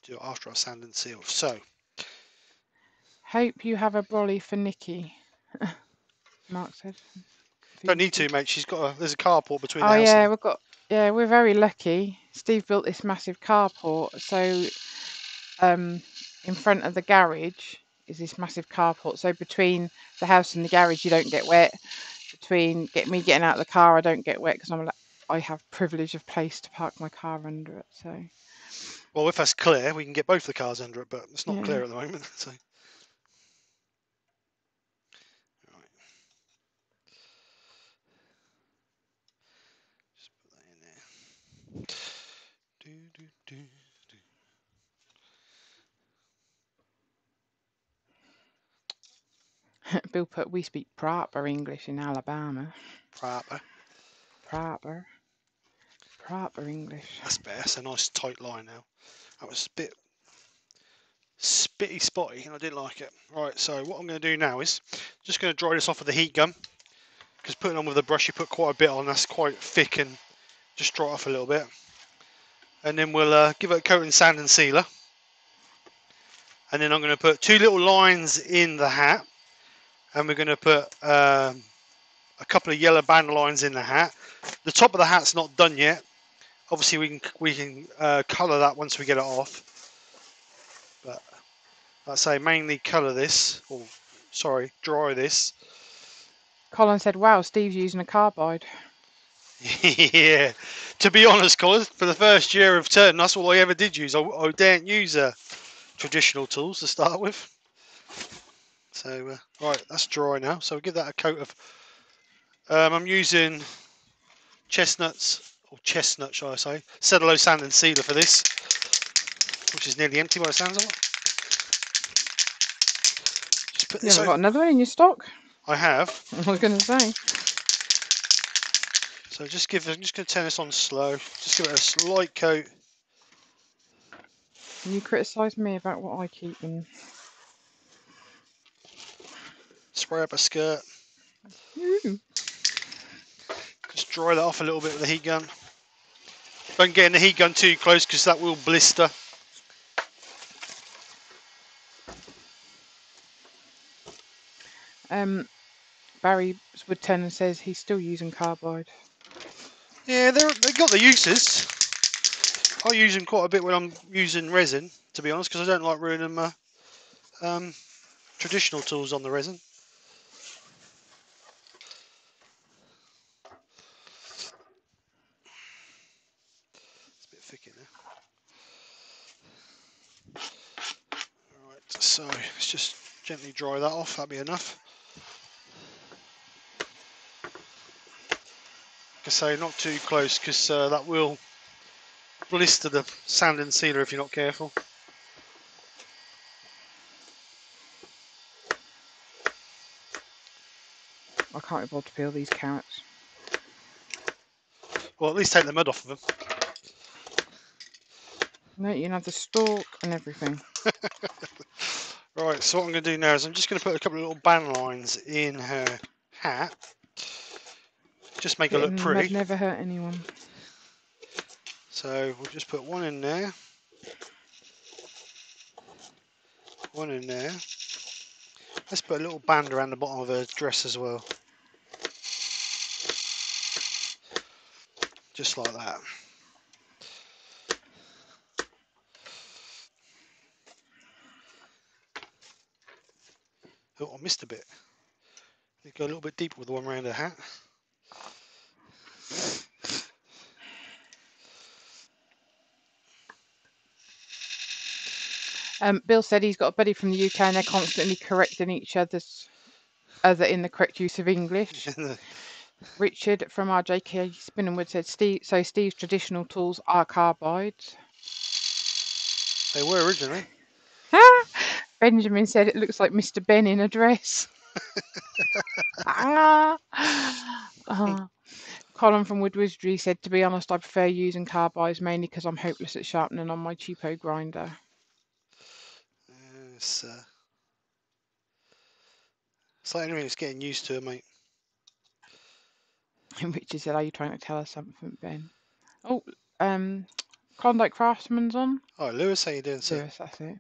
Do it after I sand and seal. So, hope you have a brolly for Nikki. Mark said. Don't need to, mate. She's got there's a carport between. Oh yeah, we've got. Yeah, we're very lucky. Steve built this massive carport, so in front of the garage is this massive carport. So between the house and the garage, you don't get wet. Between me getting out of the car, I don't get wet because I have privilege of place to park my car under it. So, well, if that's clear, we can get both the cars under it, but it's not clear at the moment. So. Bill put, we speak proper English in Alabama. Proper English. That's better. That's a nice tight line now. That was a bit spitty spotty and I didn't like it. Right, so what I'm going to do now is just going to dry this off with the heat gun, because putting on with the brush you put quite a bit on, that's quite thick, and just dry it off a little bit, and then we'll give it a coat in sand and sealer. And then I'm going to put two little lines in the hat, and we're going to put a couple of yellow band lines in the hat. The top of the hat's not done yet. Obviously, we can colour that once we get it off. But I'd say mainly colour this, or sorry, dry this. Colin said, "Wow, Steve's using a carbide." Yeah, to be honest, Colin, for the first year of turning, that's all I ever did use. I daren't use traditional tools to start with. So, right, that's dry now. So we'll give that a coat of, I'm using chestnut, shall I say, Cedalo sand and sealer for this, which is nearly empty by the sounds of it. Just put this over. You've got another one in your stock? I have. I was going to say. So I'm just going to turn this on slow. Just give it a slight coat. You criticise me about what I keep in. Spray up a skirt. Ooh. Just dry that off a little bit with the heat gun. Don't get in the heat gun too close because that will blister. Barry Woodturner says he's still using carbide. Yeah, they got the uses. I use them quite a bit when I'm using resin, to be honest, because I don't like ruining my traditional tools on the resin. It's a bit thick in there. All right, so let's just gently dry that off. That'll be enough. Like I say, not too close because that will blister the sand and sealer if you're not careful. I can't be bothered to peel these carrots. Well, at least take the mud off of them. No, you can have the stalk and everything. Right, so what I'm going to do now is I'm just going to put a couple of little band lines in her hat. Just make it look pretty. Mud never hurt anyone. So we'll just put one in there. One in there. Let's put a little band around the bottom of her dress as well. Just like that. Oh, I missed a bit. Go a little bit deeper with the one around her hat. Bill said he's got a buddy from the UK and they're constantly correcting each other in the correct use of English. Richard from our JK Spin and Wood said, so Steve's traditional tools are carbides. They were originally. Benjamin said it looks like Mr. Ben in a dress. Colin from Woodwizardry said, to be honest, I prefer using carbines mainly because I'm hopeless at sharpening on my cheapo grinder. It's like anything, it's getting used to it, mate. And Richard said, are you trying to tell us something, Ben? Oh, Klondike Craftsman's on. Oh, Lewis, how you doing, sir? Lewis, that's it.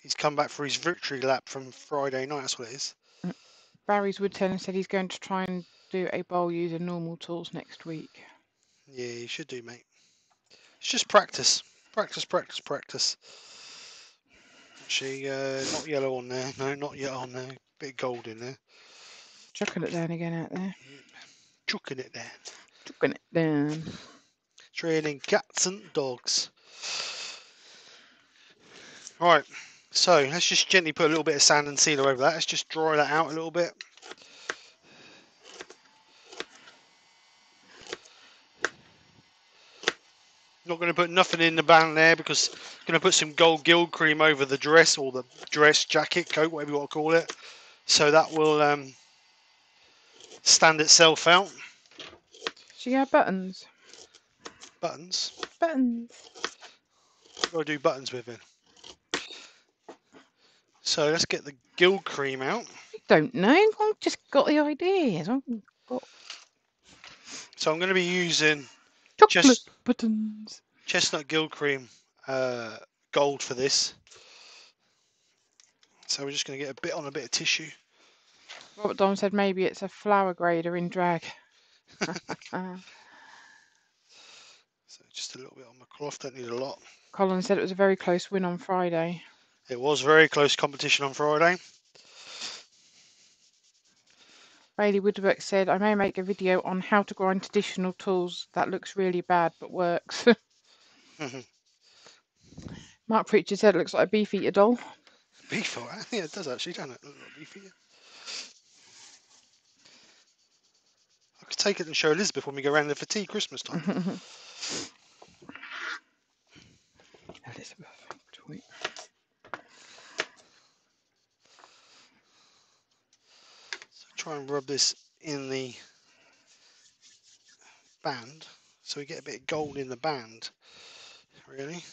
He's come back for his victory lap from Friday night, that's what it is. Barry's woodturner said he's going to try and do a bowl using normal tools next week. Yeah, you should do, mate. It's just practice. Practice, practice, practice. Actually, not yellow on there. No, not yet on there. Bit of gold in there. Chucking it down again out there. Chucking it down. Chucking it down. Training cats and dogs. All right. So let's just gently put a little bit of sand and sealer over that. Let's just dry that out a little bit. Not going to put nothing in the band there because I'm going to put some gold gill cream over the dress or the dress jacket, coat, whatever you want to call it. So that will stand itself out. So you have buttons. Buttons? Buttons. What do I do buttons with it? So let's get the gill cream out. I don't know. I've just got the ideas. So I'm going to be using chocolate buttons. Chestnut gill cream gold for this. So we're just going to get a bit on a bit of tissue. Robert Dom said maybe it's a flower grader in drag. So just a little bit on my cloth. Don't need a lot. Colin said it was a very close win on Friday. It was very close competition on Friday. Bailey Woodwork said, I may make a video on how to grind traditional tools. That looks really bad, but works. Mark Pritchard said it looks like a beefeater doll. Beefeater? Yeah, it does actually, doesn't it? It looks like a beefeater. I could take it and show Elizabeth when we go round there for tea Christmas time. Elizabeth, tweet. Try and rub this in the band so we get a bit of gold in the band, really.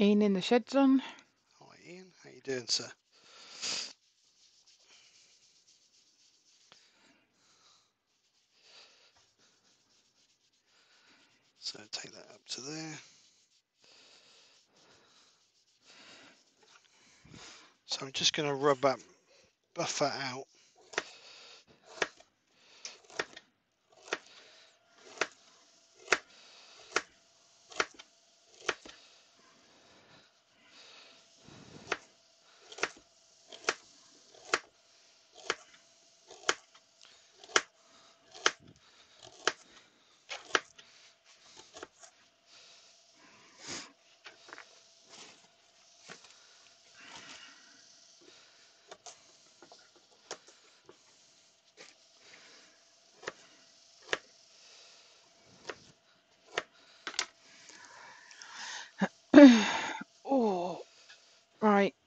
Ian in the shed's on. Hi Ian, how you doing, sir? So take that up to there. So I'm just going to rub that, buff that out.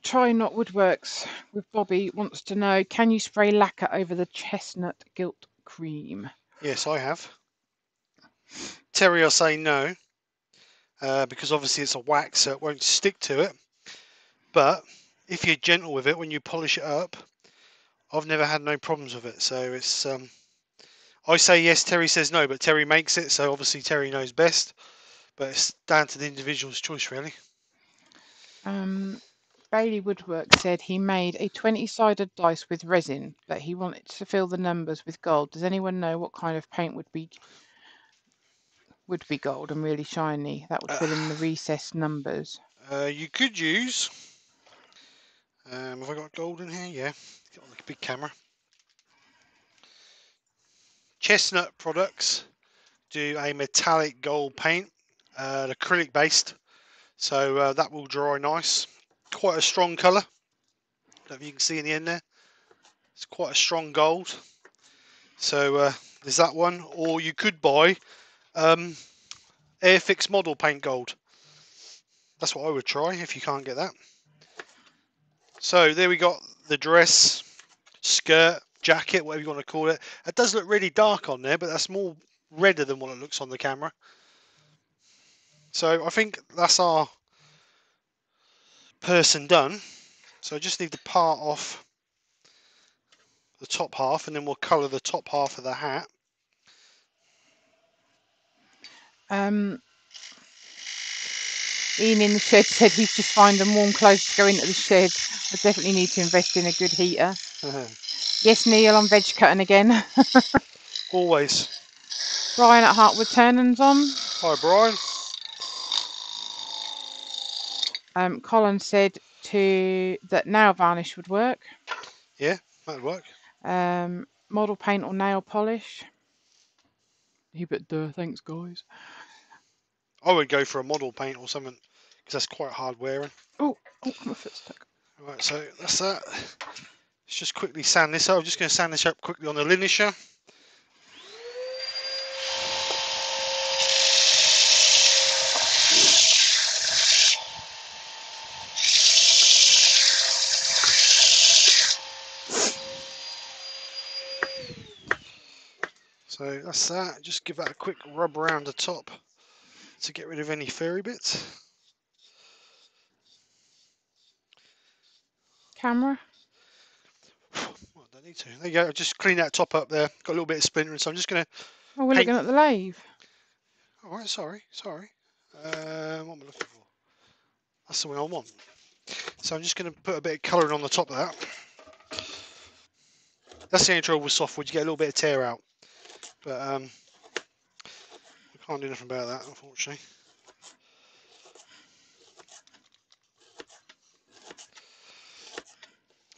Try Not Woodworks with Bobby wants to know, can you spray lacquer over the chestnut gilt cream? Yes, I have. Terry, I say no, because obviously it's a wax, so it won't stick to it. But if you're gentle with it, when you polish it up, I've never had no problems with it. So it's, I say yes, Terry says no, but Terry makes it. So obviously Terry knows best, but it's down to the individual's choice, really. Bailey Woodwork said he made a 20-sided dice with resin, but he wanted to fill the numbers with gold. Does anyone know what kind of paint would be gold and really shiny? That would fill in the recessed numbers. You could use. Have I got gold in here? Yeah, got like a big camera. Chestnut Products do a metallic gold paint, acrylic based, so that will dry nice. Quite a strong colour. I don't know if you can see in the end there. It's quite a strong gold. So there's that one, or you could buy Airfix model paint gold. That's what I would try if you can't get that. So there we got the dress, skirt, jacket, whatever you want to call it. It does look really dark on there, but that's more redder than what it looks on the camera. So I think that's our person done. So I just need to part off the top half, and then we'll colour the top half of the hat. Ian in the shed said he's just finding warm clothes to go into the shed. I definitely need to invest in a good heater. Yes, Neil, I'm veg cutting again. Always. Brian at Hartwood Turnings on. Hi, Brian. Colin said that nail varnish would work. Yeah, that would work. Model paint or nail polish. He put duh, thanks, guys. I would go for a model paint or something, because that's quite hard wearing. Oh, my foot's stuck. Right, so that's that. Let's just quickly sand this up. I'm just going to sand this up quickly on the linisher. So that's that. Just give that a quick rub around the top to get rid of any furry bits. Camera. Well, I don't need to. There you go. I've just cleaned that top up there. Got a little bit of splintering, so I'm just going to. Oh, we're looking at the lathe. All right, sorry. What am I looking for? That's the one I want. So I'm just going to put a bit of colouring on the top of that. That's the only trouble with softwood. You get a little bit of tear out, but can't do nothing about that, unfortunately.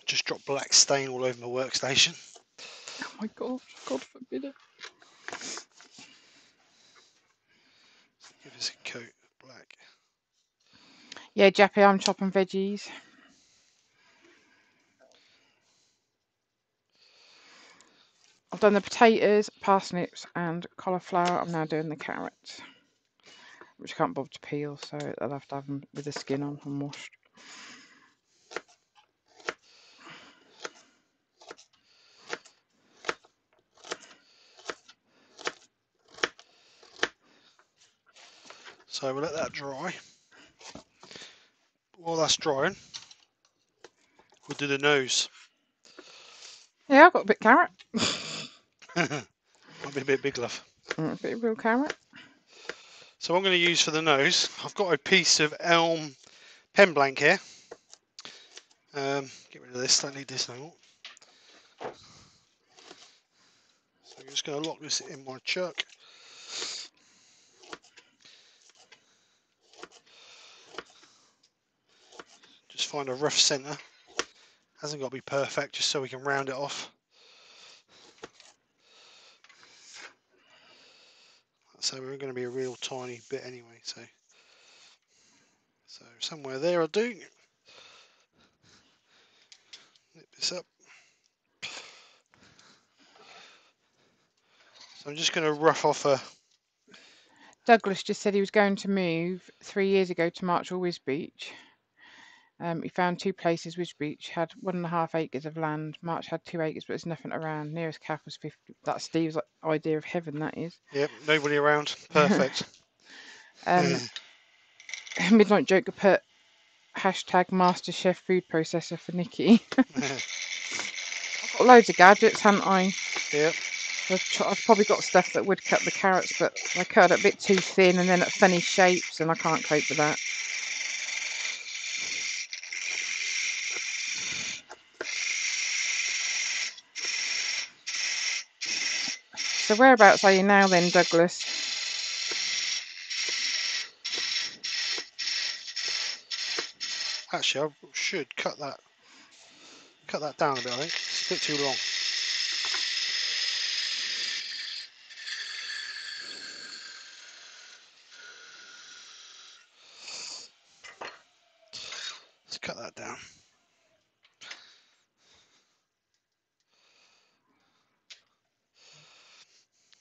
Just dropped black stain all over my workstation. Oh my god, God forbid it. Give us a coat of black. Yeah, Jappy, I'm chopping veggies. I've done the potatoes, parsnips and cauliflower. I'm now doing the carrots, which I can't bother to peel, so I'll have to have them with the skin on and washed. So we'll let that dry. While that's drying, we'll do the nose. Yeah, I've got a bit of carrot. Might be a bit big, love. A bit of real carrot. So what I'm going to use for the nose, I've got a piece of elm pen blank here. Get rid of this. Don't need this anymore. So I'm just going to lock this in my chuck. Just find a rough centre. Hasn't got to be perfect, just so we can round it off. So we're going to be a real tiny bit anyway, so somewhere there I'll do. Nip this up. So I'm just going to rough off a... Douglas just said he was going to move 3 years ago to Marshall Wisbech. He found two places. Wisbech had 1.5 acres of land. March had 2 acres, but there's nothing around. Nearest calf was 50. That's Steve's idea of heaven, that is. Yep, nobody around. Perfect. Midnight Joker put # Master Chef Food Processor for Nikki. I've got loads of gadgets, haven't I? Yep. I've probably got stuff that would cut the carrots, but they cut it a bit too thin and then at funny shapes, and I can't cope with that. So whereabouts are you now then, Douglas? Actually, I should cut that down a bit, I think. It's a bit too long. that down.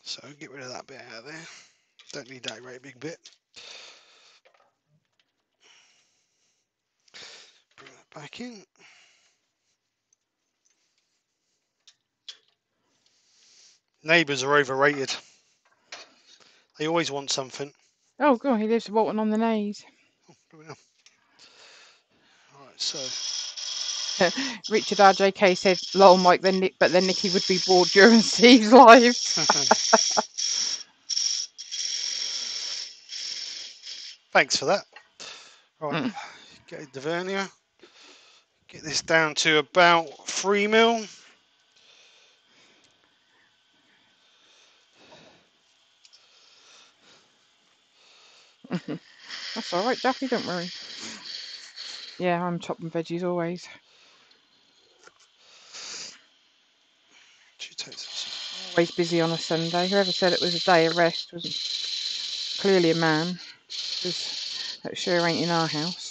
So get rid of that bit out of there. Don't need that great big bit. Bring that back in. Neighbours are overrated. They always want something. Oh god, he lives walking on the nays. Oh, alright, so Richard RJK said, "Lol, Mike." Then Nick, but then Nicky would be bored during Steve's live. Thanks for that. Right, get the vernier. Get this down to about 3mm. That's all right, Daffy, don't worry. Yeah, I'm chopping veggies always. Always busy on a Sunday. Whoever said it was a day of rest wasn't clearly a man, because that sure ain't in our house.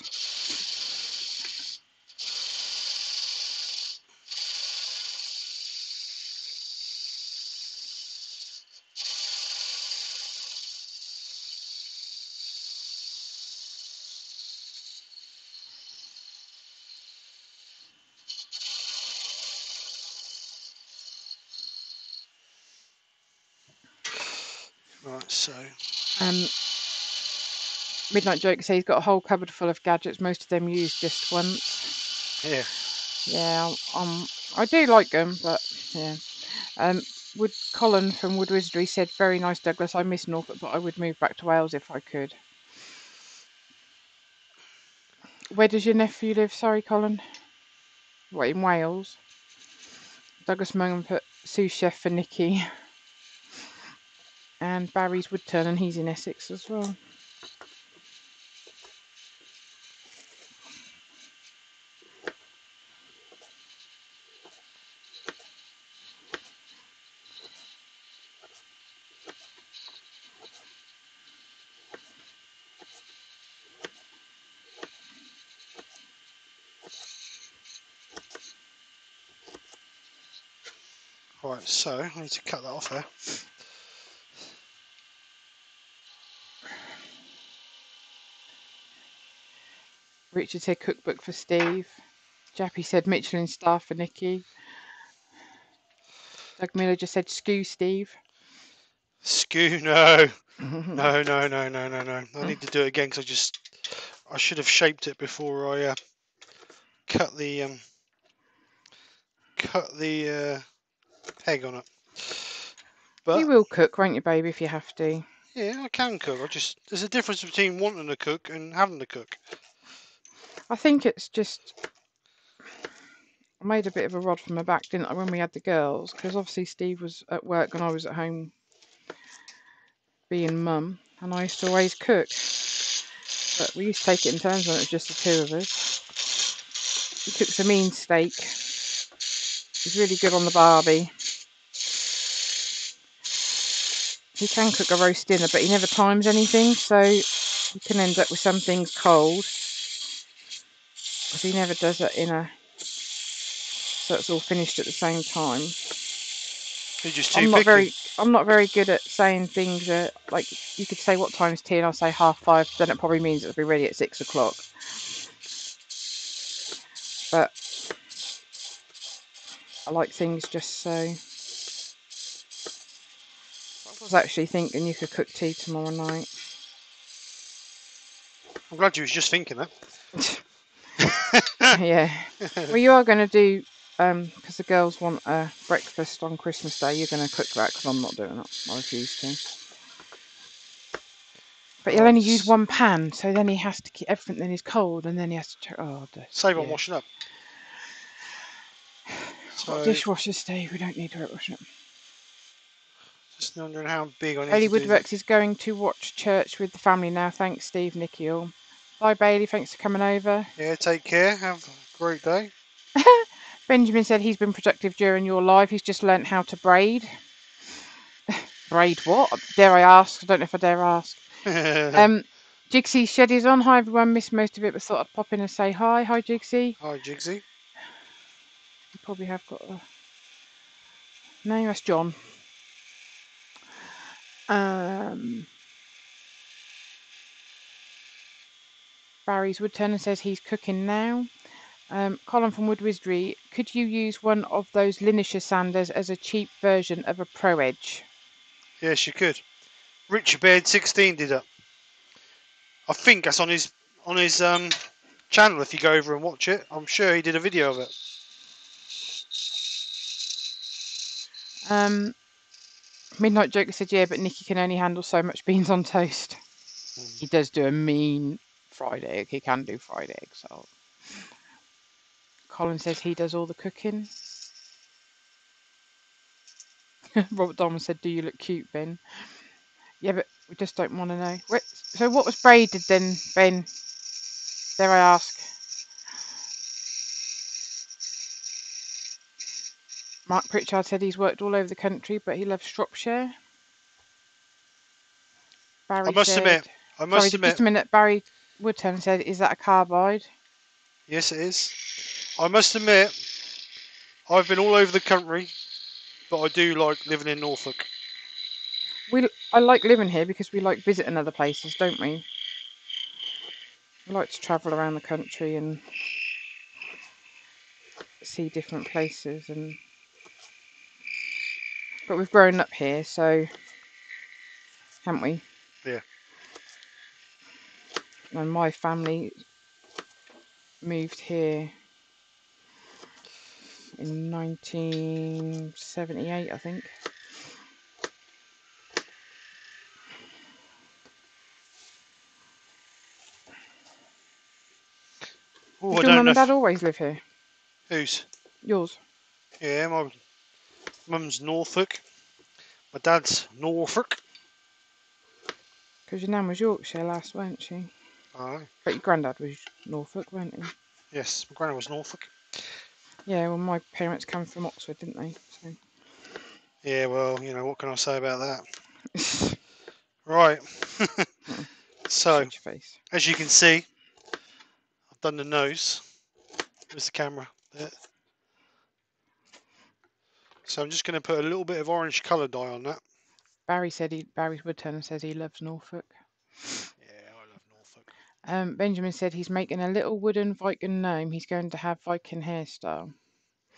Midnight Joker says he's got a whole cupboard full of gadgets, most of them used just once. Yeah. Yeah, I do like them, but yeah. Colin from Wood Wizardry said, "Very nice, Douglas. I miss Norfolk, but I would move back to Wales if I could." Where does your nephew live? Sorry, Colin. What, in Wales? Douglas Mungan put sous chef for Nicky. And Barry's woodturn, and he's in Essex as well. Right, so I need to cut that off there. Richard said cookbook for Steve. Jappy said Michelin star for Nicky. Doug Miller just said "Skew Steve." Skew, no. No. I need to do it again because I should have shaped it before I cut the peg on it. But you will cook, won't you, babe, if you have to? Yeah, I can cook. There's a difference between wanting to cook and having to cook. I think it's just, I made a bit of a rod from my back, didn't I, when we had the girls, because obviously Steve was at work and I was at home being mum, and I used to always cook, but we used to take it in turns when it was just the two of us. We cooked a mean steak. It was really good on the barbie. He can cook a roast dinner, but he never times anything, so you can end up with some things cold. He never does it in a, so it's all finished at the same time. Just I'm not very good at saying things that, like, you could say what time's tea and I'll say 5:30, then it probably means it'll be ready at 6 o'clock. But I like things just so. I was actually thinking you could cook tea tomorrow night. I'm glad you was just thinking that. Yeah. Well, you are going to do, because the girls want a breakfast on Christmas Day, you're going to cook that, because I'm not doing it. I refuse to. But he'll only use one pan, so then he has to keep everything, then he's cold, and then he has to... Oh, save on washing up. So, dishwasher, Steve. We don't need to wash it. Just wondering how big I need Bailey to do Woodworks that. Is going to watch church with the family now. Thanks, Steve, Nicky, all. Bye, Bailey. Thanks for coming over. Yeah, take care. Have a great day. Benjamin said he's been productive during your live. He's just learnt how to braid. Braid what? Dare I ask? I don't know if I dare ask. Jigsy shed is on. Hi everyone, missed most of it, but thought I'd pop in and say hi. Hi Jigsy. Hi Jigsy. You probably have got a name. That's John. Barry's Woodturner says he's cooking now. Colin from Wood Wizardry, could you use one of those Linnisher sanders as a cheap version of a Pro Edge? Yes, you could. Richard Baird 16 did that. I think that's on his channel. If you go over and watch it, I'm sure he did a video of it. Midnight Joker said, yeah, but Nikki can only handle so much beans on toast. Mm. He does do a mean fried egg. He can do fried egg. So Colin says he does all the cooking. Robert Donald said, do you look cute, Ben? Yeah, but we just don't want to know. Wait, so what was braided then, Ben? Dare I ask? Mark Pritchard said he's worked all over the country, but he loves Shropshire. Barry I must admit. Just a minute, Barry Woodturner said, is that a carbide? Yes, it is. I must admit, I've been all over the country, but I do like living in Norfolk. I like living here because we like visiting other places, don't we? We like to travel around the country and see different places, and but we've grown up here, so haven't we? Yeah. And my family moved here in 1978, I think. Did your mum and dad always live here? Whose? Yours. Yeah, my mum's Norfolk. My dad's Norfolk. Because your nan was Yorkshire last, weren't she? Aye. But your granddad was Norfolk, weren't he? Yes, my granddad was Norfolk. Yeah, well, my parents came from Oxford, didn't they? So. Yeah, well, you know, what can I say about that? Right. So, as you can see, done the nose. There's the camera there. So I'm just going to put a little bit of orange colour dye on that. Barry said Barry's Woodturner says he loves Norfolk. Yeah, I love Norfolk. Benjamin said he's making a little wooden Viking gnome. He's going to have Viking hairstyle.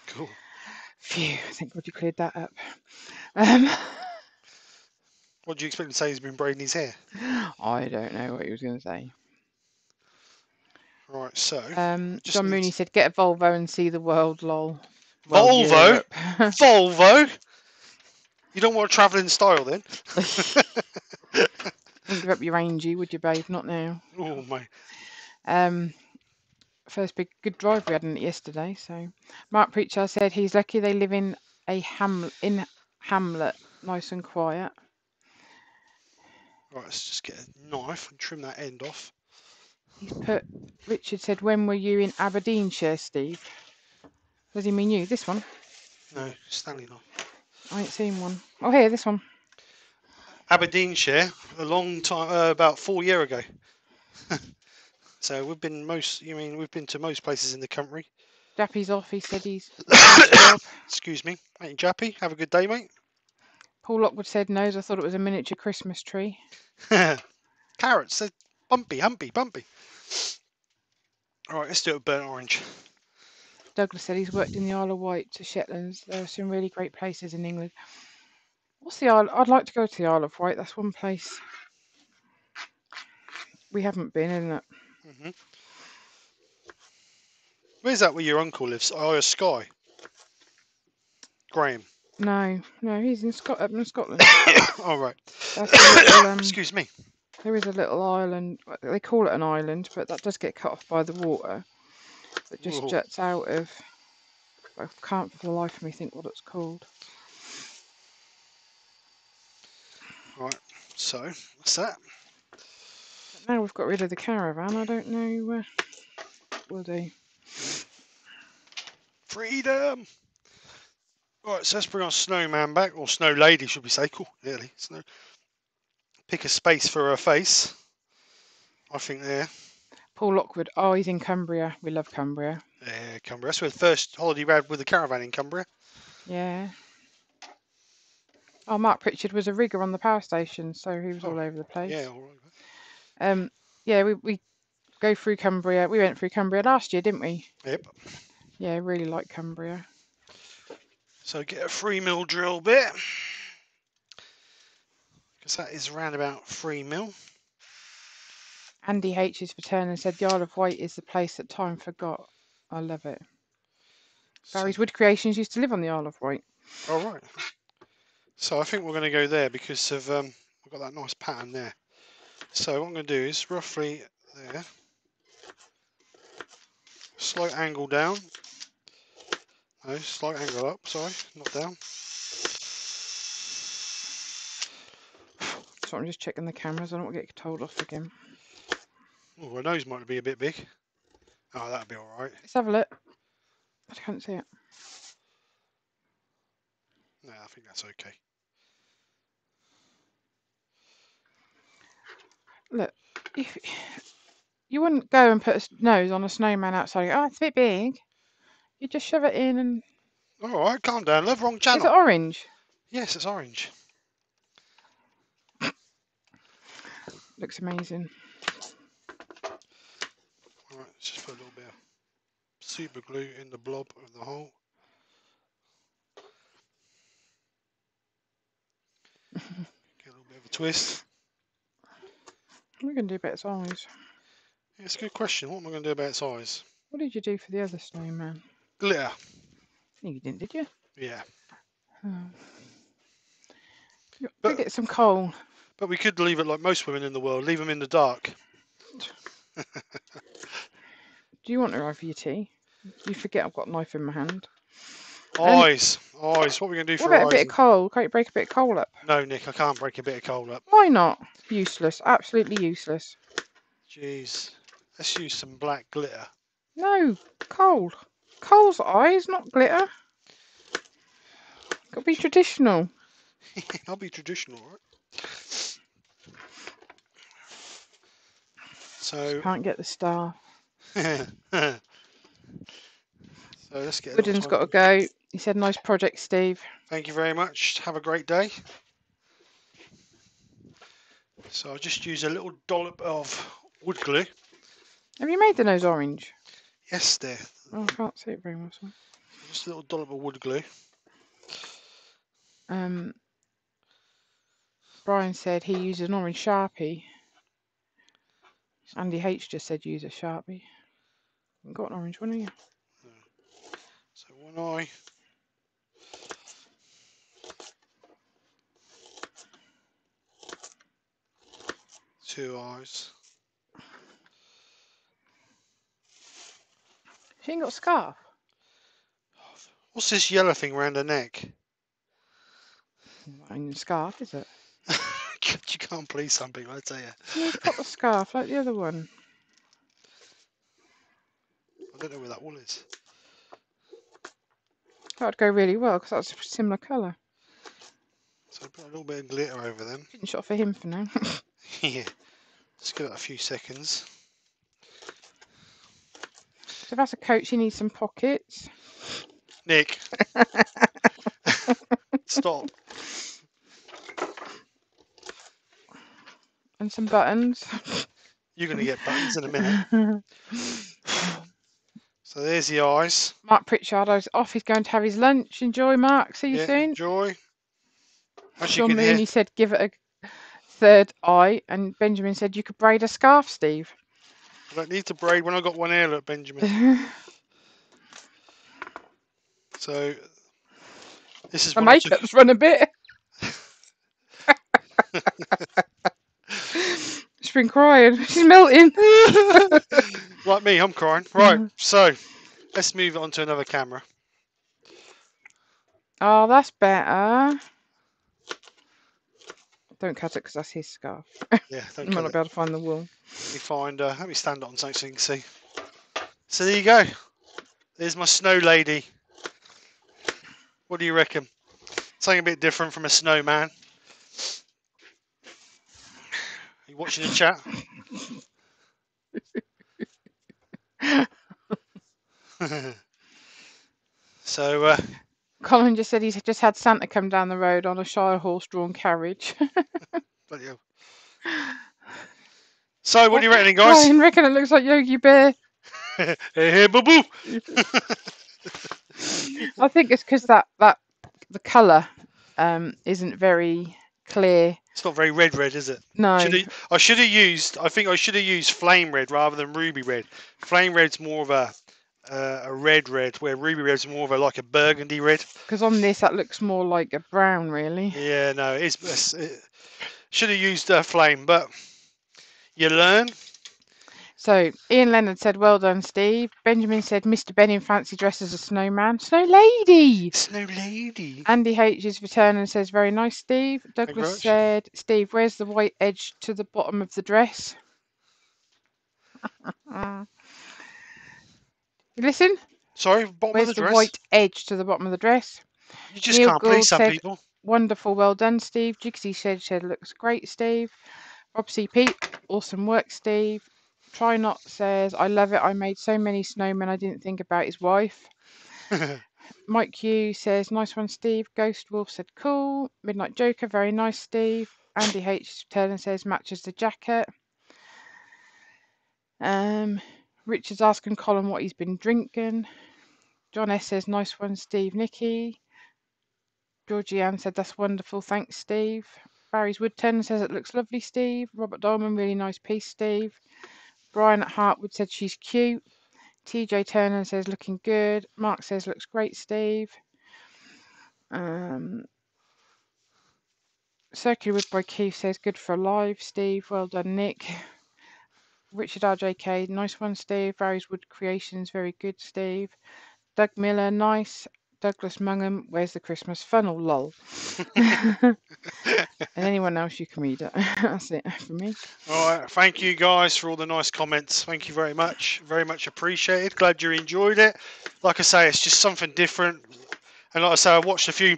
Cool. Phew, I think God you cleared that up. What do you expect him to say? He's been braiding his hair. I don't know what he was going to say. Right, so John Mooney said, "Get a Volvo and see the world, lol." Volvo, Volvo. You don't want to travel in style, then. Wouldn't give up your rangy, would you, babe? Not now. Oh my. First big good drive we had in it yesterday. So Mark Pritchard said he's lucky they live in a hamlet, nice and quiet. Right, let's just get a knife and trim that end off. He's put, Richard said, when were you in Aberdeenshire, Steve? Does he mean you? This one? No, Stanley not. I ain't seen one. Oh, here, this one. Aberdeenshire, a long time, about 4 years ago. So we've been we've been to most places in the country. Jappy's off, he said he's... Excuse me. Hey, Jappy, have a good day, mate. Paul Lockwood said nose, I thought it was a miniature Christmas tree. Carrots, they're bumpy, humpy, bumpy. All right, let's do it with burnt orange. Douglas said he's worked in the Isle of Wight to Shetlands. There are some really great places in England. What's the Isle? I'd like to go to the Isle of Wight. That's one place we haven't been, isn't it? Mm-hmm. Where's that where your uncle lives? Isle of Skye? Graham? No, he's in up in Scotland. All right. Little, excuse me. There is a little island, they call it an island, but that does get cut off by the water. That just Whoa. Juts out of, I can't for the life of me think what it's called. Right, so, what's that? But now we've got rid of the caravan, I don't know what we'll do. Freedom! Right, so let's bring our snowman back, or snow lady should we say, cool, nearly, snow. Pick a space for her face. I think there. Paul Lockwood. Oh, he's in Cumbria. We love Cumbria. Yeah, Cumbria. That's the first holiday round with the caravan in Cumbria. Yeah. Oh, Mark Pritchard was a rigger on the power station, so he was all over the place. Yeah, all right. Yeah, we go through Cumbria. We went through Cumbria last year, didn't we? Yep. Yeah, really like Cumbria. So get a 3mm drill bit, because that is around about 3mm. Andy H is returning, said the Isle of Wight is the place that time forgot. I love it. So Barry's Wood Creations used to live on the Isle of Wight. All right. So I think we're going to go there because of we've got that nice pattern there. So what I'm going to do is roughly there, slight angle down, no, slight angle up, sorry, not down. So I'm just checking the cameras, I don't want to get told off again. Oh, my nose might be a bit big. Oh, that'll be alright. Let's have a look. I can't see it. No, I think that's okay. Look, if you wouldn't go and put a nose on a snowman outside. Oh, it's a bit big. You just shove it in and... All right, calm down, love, wrong channel. Is it orange? Yes, it's orange. Looks amazing. All right, let's just put a little bit of super glue in the blob of the hole. Get a little bit of a twist. We're going to do about its eyes. Yeah, it's a good question. What am I going to do about its eyes? What did you do for the other snowman? Glitter. No, you didn't, did you? Yeah. Go get some coal. But we could leave it like most women in the world. Leave them in the dark. Do you want to have your tea? You forget I've got a knife in my hand. Eyes. Eyes. What are we going to do for eyes? What about a bit of coal? Can't you break a bit of coal up? No, Nick, I can't break a bit of coal up. Why not? Useless. Absolutely useless. Jeez. Let's use some black glitter. No. Coal. Coal's eyes, not glitter. Got to be traditional. I'll be traditional, right? So... Just can't get the star. So let's get... Wooden's got to go. He said, nice project, Steve. Thank you very much. Have a great day. So I'll just use a little dollop of wood glue. Have you made the nose orange? Yes, there. Oh, I can't see it very well. Sorry. Just a little dollop of wood glue. Brian said he used an orange Sharpie. Andy H just said use a Sharpie. You got an orange one, have you? So one eye. Two eyes. She ain't got a scarf. What's this yellow thing around her neck? Not in your scarf, is it? You can't please some people, I tell you. You've got a scarf like the other one. I don't know where that wool is. That would go really well because that's a similar colour. So put a little bit of glitter over them. Couldn't shot for him for now. Yeah, just give it a few seconds. So that's a coat. She needs some pockets. Nick, stop. And some buttons. You're going to get buttons in a minute. So there's the eyes. Mark Pritchard is off. He's going to have his lunch. Enjoy, Mark. See you soon. Enjoy. John Mooney said, give it a third eye. And Benjamin said, you could braid a scarf, Steve. I don't need to braid when I've got one hair, look, Benjamin. So this is my makeup's run a bit. She's been crying. She's melting. Like me, I'm crying. Right, so let's move on to another camera. Oh, that's better. Don't cut it because that's his scarf. Yeah, don't cut it. Might not be able to find the wool. Let me find. Let me stand on something so you can see. So there you go. There's my snow lady. What do you reckon? Something a bit different from a snowman. Are you watching the chat? So Colin just said he's just had Santa come down the road on a Shire horse-drawn carriage. So what do you reckon, guys? I reckon it looks like Yogi Bear. Hey, hey, boo boo. I think it's because that the colour isn't very clear. It's not very red, is it? No. I think I should have used flame red rather than ruby red. Flame red's more of a red, where ruby red's more of like a burgundy red. Because on this, that looks more like a brown, really. Yeah, no, it should have used flame, but you learn. So Ian Leonard said, "Well done, Steve." Benjamin said, "Mr. Ben in fancy dress as a snowman, snow lady." Andy H is returning and says, "Very nice, Steve." Douglas said, "Steve, where's the white edge to the bottom of the dress?" Listen. Sorry, bottom of the dress. Where's the white edge to the bottom of the dress? You just Neil can't Gould please some said, people. Wonderful, well done, Steve. Jigsy said, "Looks great, Steve." Rob CP, awesome work, Steve. Try Not says, "I love it. I made so many snowmen I didn't think about his wife." Mike Q says, "Nice one, Steve." Ghost Wolf said, "Cool." Midnight Joker, "Very nice, Steve." Andy H Turner says, "Matches the jacket." Richard's asking Colin what he's been drinking. John S says, "Nice one, Steve." Nikki. Georgianne said, "That's wonderful. Thanks, Steve." Barry's Woodturner says, "It looks lovely, Steve." Robert Dolman, "Really nice piece, Steve." Brian at Hartwood said, "She's cute." TJ Turner says, "Looking good." Mark says, "Looks great, Steve." Circular Wood by Keith says, "Good for alive, Steve." Well done, Nick. Richard RJK, "Nice one, Steve." Barry's Wood Creations, "Very good, Steve." Doug Miller, "Nice." Douglas Mungham, "Where's the Christmas funnel, lol?" And anyone else, you can read it. That's it for me. All right, thank you guys for all the nice comments. Thank you very much. Very much appreciated. Glad you enjoyed it. Like I say, it's just something different. And like I say, I watched a few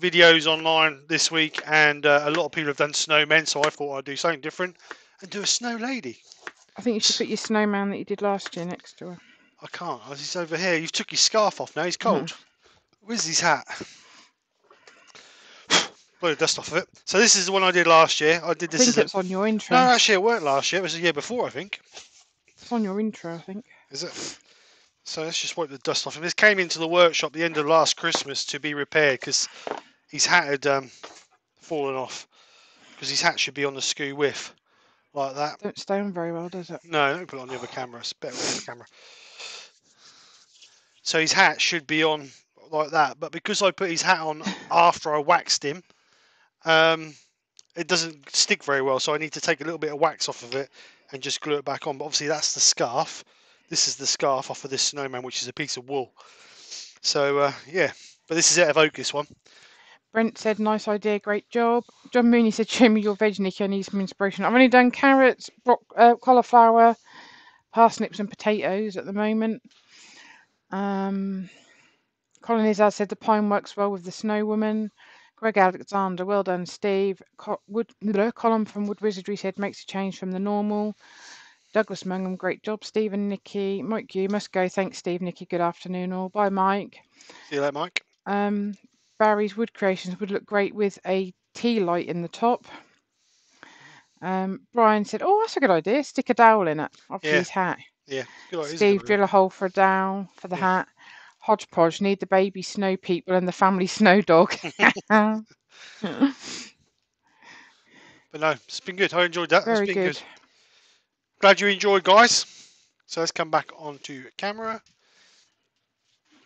videos online this week, and a lot of people have done snowmen, so I thought I'd do something different and do a snow lady. I think you should put your snowman that you did last year next to her. I can't. He's over here. You've took his scarf off now. He's cold. Mm-hmm. Where's his hat? Blow the dust off of it. So this is the one I did last year. I think it's on your intro. No, actually it weren't last year. It was the year before, I think. It's on your intro, I think. Is it? So let's just wipe the dust off him. This came into the workshop the end of last Christmas to be repaired because his hat had fallen off. Because his hat should be on the screw whiff like that. Don't stay on very well, does it? No, don't put it on the other camera. It's better on the other camera. So his hat should be on like that, but because I put his hat on after I waxed him, it doesn't stick very well, so I need to take a little bit of wax off of it and just glue it back on. But obviously that's the scarf. This is the scarf off of this snowman, which is a piece of wool. So yeah, but this is out of oak, this one. Brent said, "Nice idea, great job." John Mooney said, "Show me your veg, Nicky, I need some inspiration." I've only done carrots, cauliflower, parsnips and potatoes at the moment. Colin Izard said, "The pine works well with the snow woman." Greg Alexander, "Well done, Steve." Colin from Wood Wizardry said, "Makes a change from the normal." Douglas Mungham, "Great job, Steve and Nikki." Mike, "You must go." Thanks, Steve, Nikki. Good afternoon all. Bye, Mike. See you later, Mike. Barry's Wood Creations would look great with a tea light in the top. Brian said, "Oh, that's a good idea. Stick a dowel in it." Obviously, his hat. Yeah. Good idea. Steve, drill a hole for a dowel for the hat. Hodgepodge, "Need the baby snow people and the family snow dog." But no, it's been good. I enjoyed that. Very good. Glad you enjoyed, guys. So let's come back onto camera.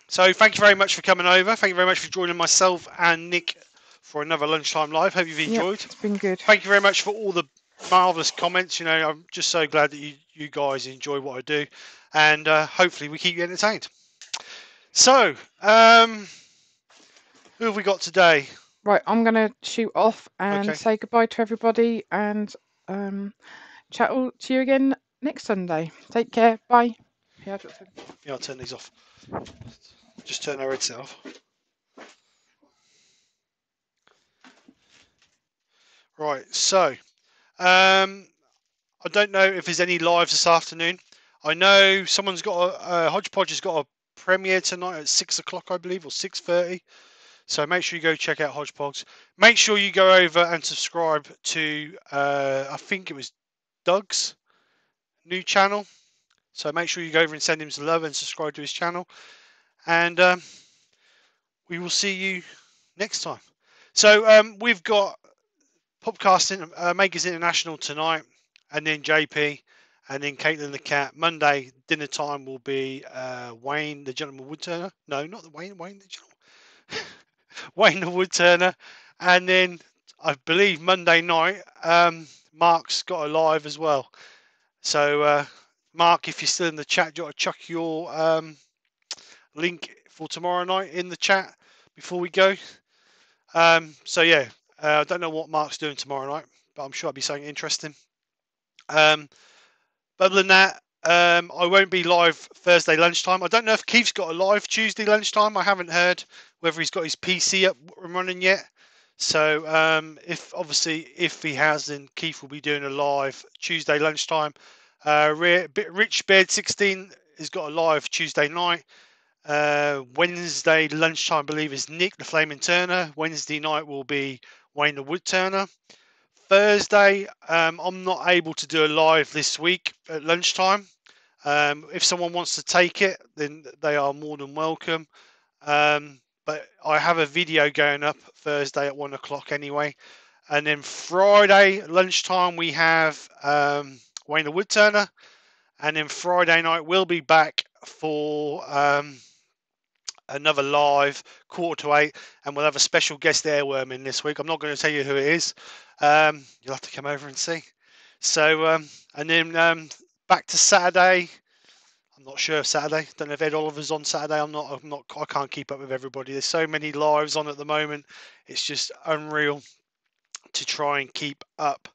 So thank you very much for coming over. Thank you very much for joining myself and Nick for another lunchtime live. Hope you've enjoyed. Yep, it's been good. Thank you very much for all the marvellous comments. You know, I'm just so glad that you guys enjoy what I do, and hopefully we keep you entertained. So, who have we got today? Right, I'm going to shoot off and say goodbye to everybody, and chat all to you again next Sunday. Take care. Bye. Yeah, I'll turn these off. Just turn our headset off. Right, so I don't know if there's any lives this afternoon. I know someone's got a Hodgepodge has got a premiere tonight at 6 o'clock, I believe, or 6:30. So make sure you go check out Hodgepodge. Make sure you go over and subscribe to, I think it was Doug's new channel. So make sure you go over and send him some love and subscribe to his channel. And we will see you next time. So we've got Popcasting Makers International tonight, and then JP, and then Caitlin the Cat. Monday dinner time will be Wayne the Gentleman Woodturner. No, not the Wayne. Wayne the Gentleman. Wayne the Woodturner, and then I believe Monday night Mark's got a live as well. So Mark, if you're still in the chat, do you want to chuck your link for tomorrow night in the chat before we go? So yeah, I don't know what Mark's doing tomorrow night, but I'm sure I'll be saying interesting. But other than that, I won't be live Thursday lunchtime. I don't know if Keith's got a live Tuesday lunchtime. I haven't heard whether he's got his PC up and running yet. So if he has, then Keith will be doing a live Tuesday lunchtime. Rich Baird 16 has got a live Tuesday night. Wednesday lunchtime, I believe, is Nick the Flaming Turner. Wednesday night will be Wayne the Woodturner. Thursday, I'm not able to do a live this week at lunchtime. If someone wants to take it, then they are more than welcome. But I have a video going up Thursday at 1 o'clock anyway. And then Friday lunchtime, we have Wayne the Woodturner. And then Friday night, we'll be back for another live 7:45, and we'll have a special guest airworm in this week. I'm not going to tell you who it is. You'll have to come over and see. So and then back to Saturday. I'm not sure if Saturday, don't know if Ed Oliver's on Saturday. I can't keep up with everybody. There's so many lives on at the moment, it's just unreal to try and keep up.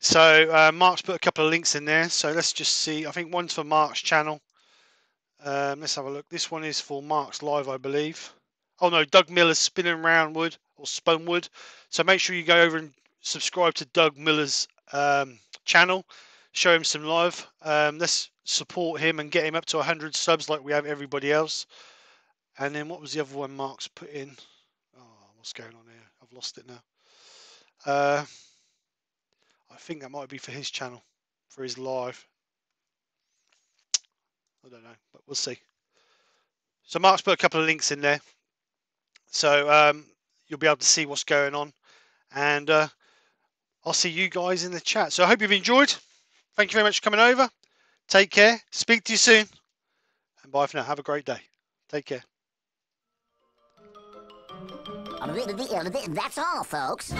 So Mark's put a couple of links in there, so let's just see. I think one's for Mark's channel. Let's have a look. This one is for Mark's live, I believe. Oh no, Doug Miller's Spinning Round Wood or Spun Wood. So make sure you go over and subscribe to Doug Miller's channel. Show him some love. Let's support him and get him up to 100 subs like we have everybody else. And then what was the other one Mark's put in? Oh, what's going on here? I've lost it now. I think that might be for his channel, for his live. I don't know, but we'll see. So Mark's put a couple of links in there, so you'll be able to see what's going on. And I'll see you guys in the chat. So I hope you've enjoyed. Thank you very much for coming over. Take care. Speak to you soon. And bye for now. Have a great day. Take care. That's all, folks.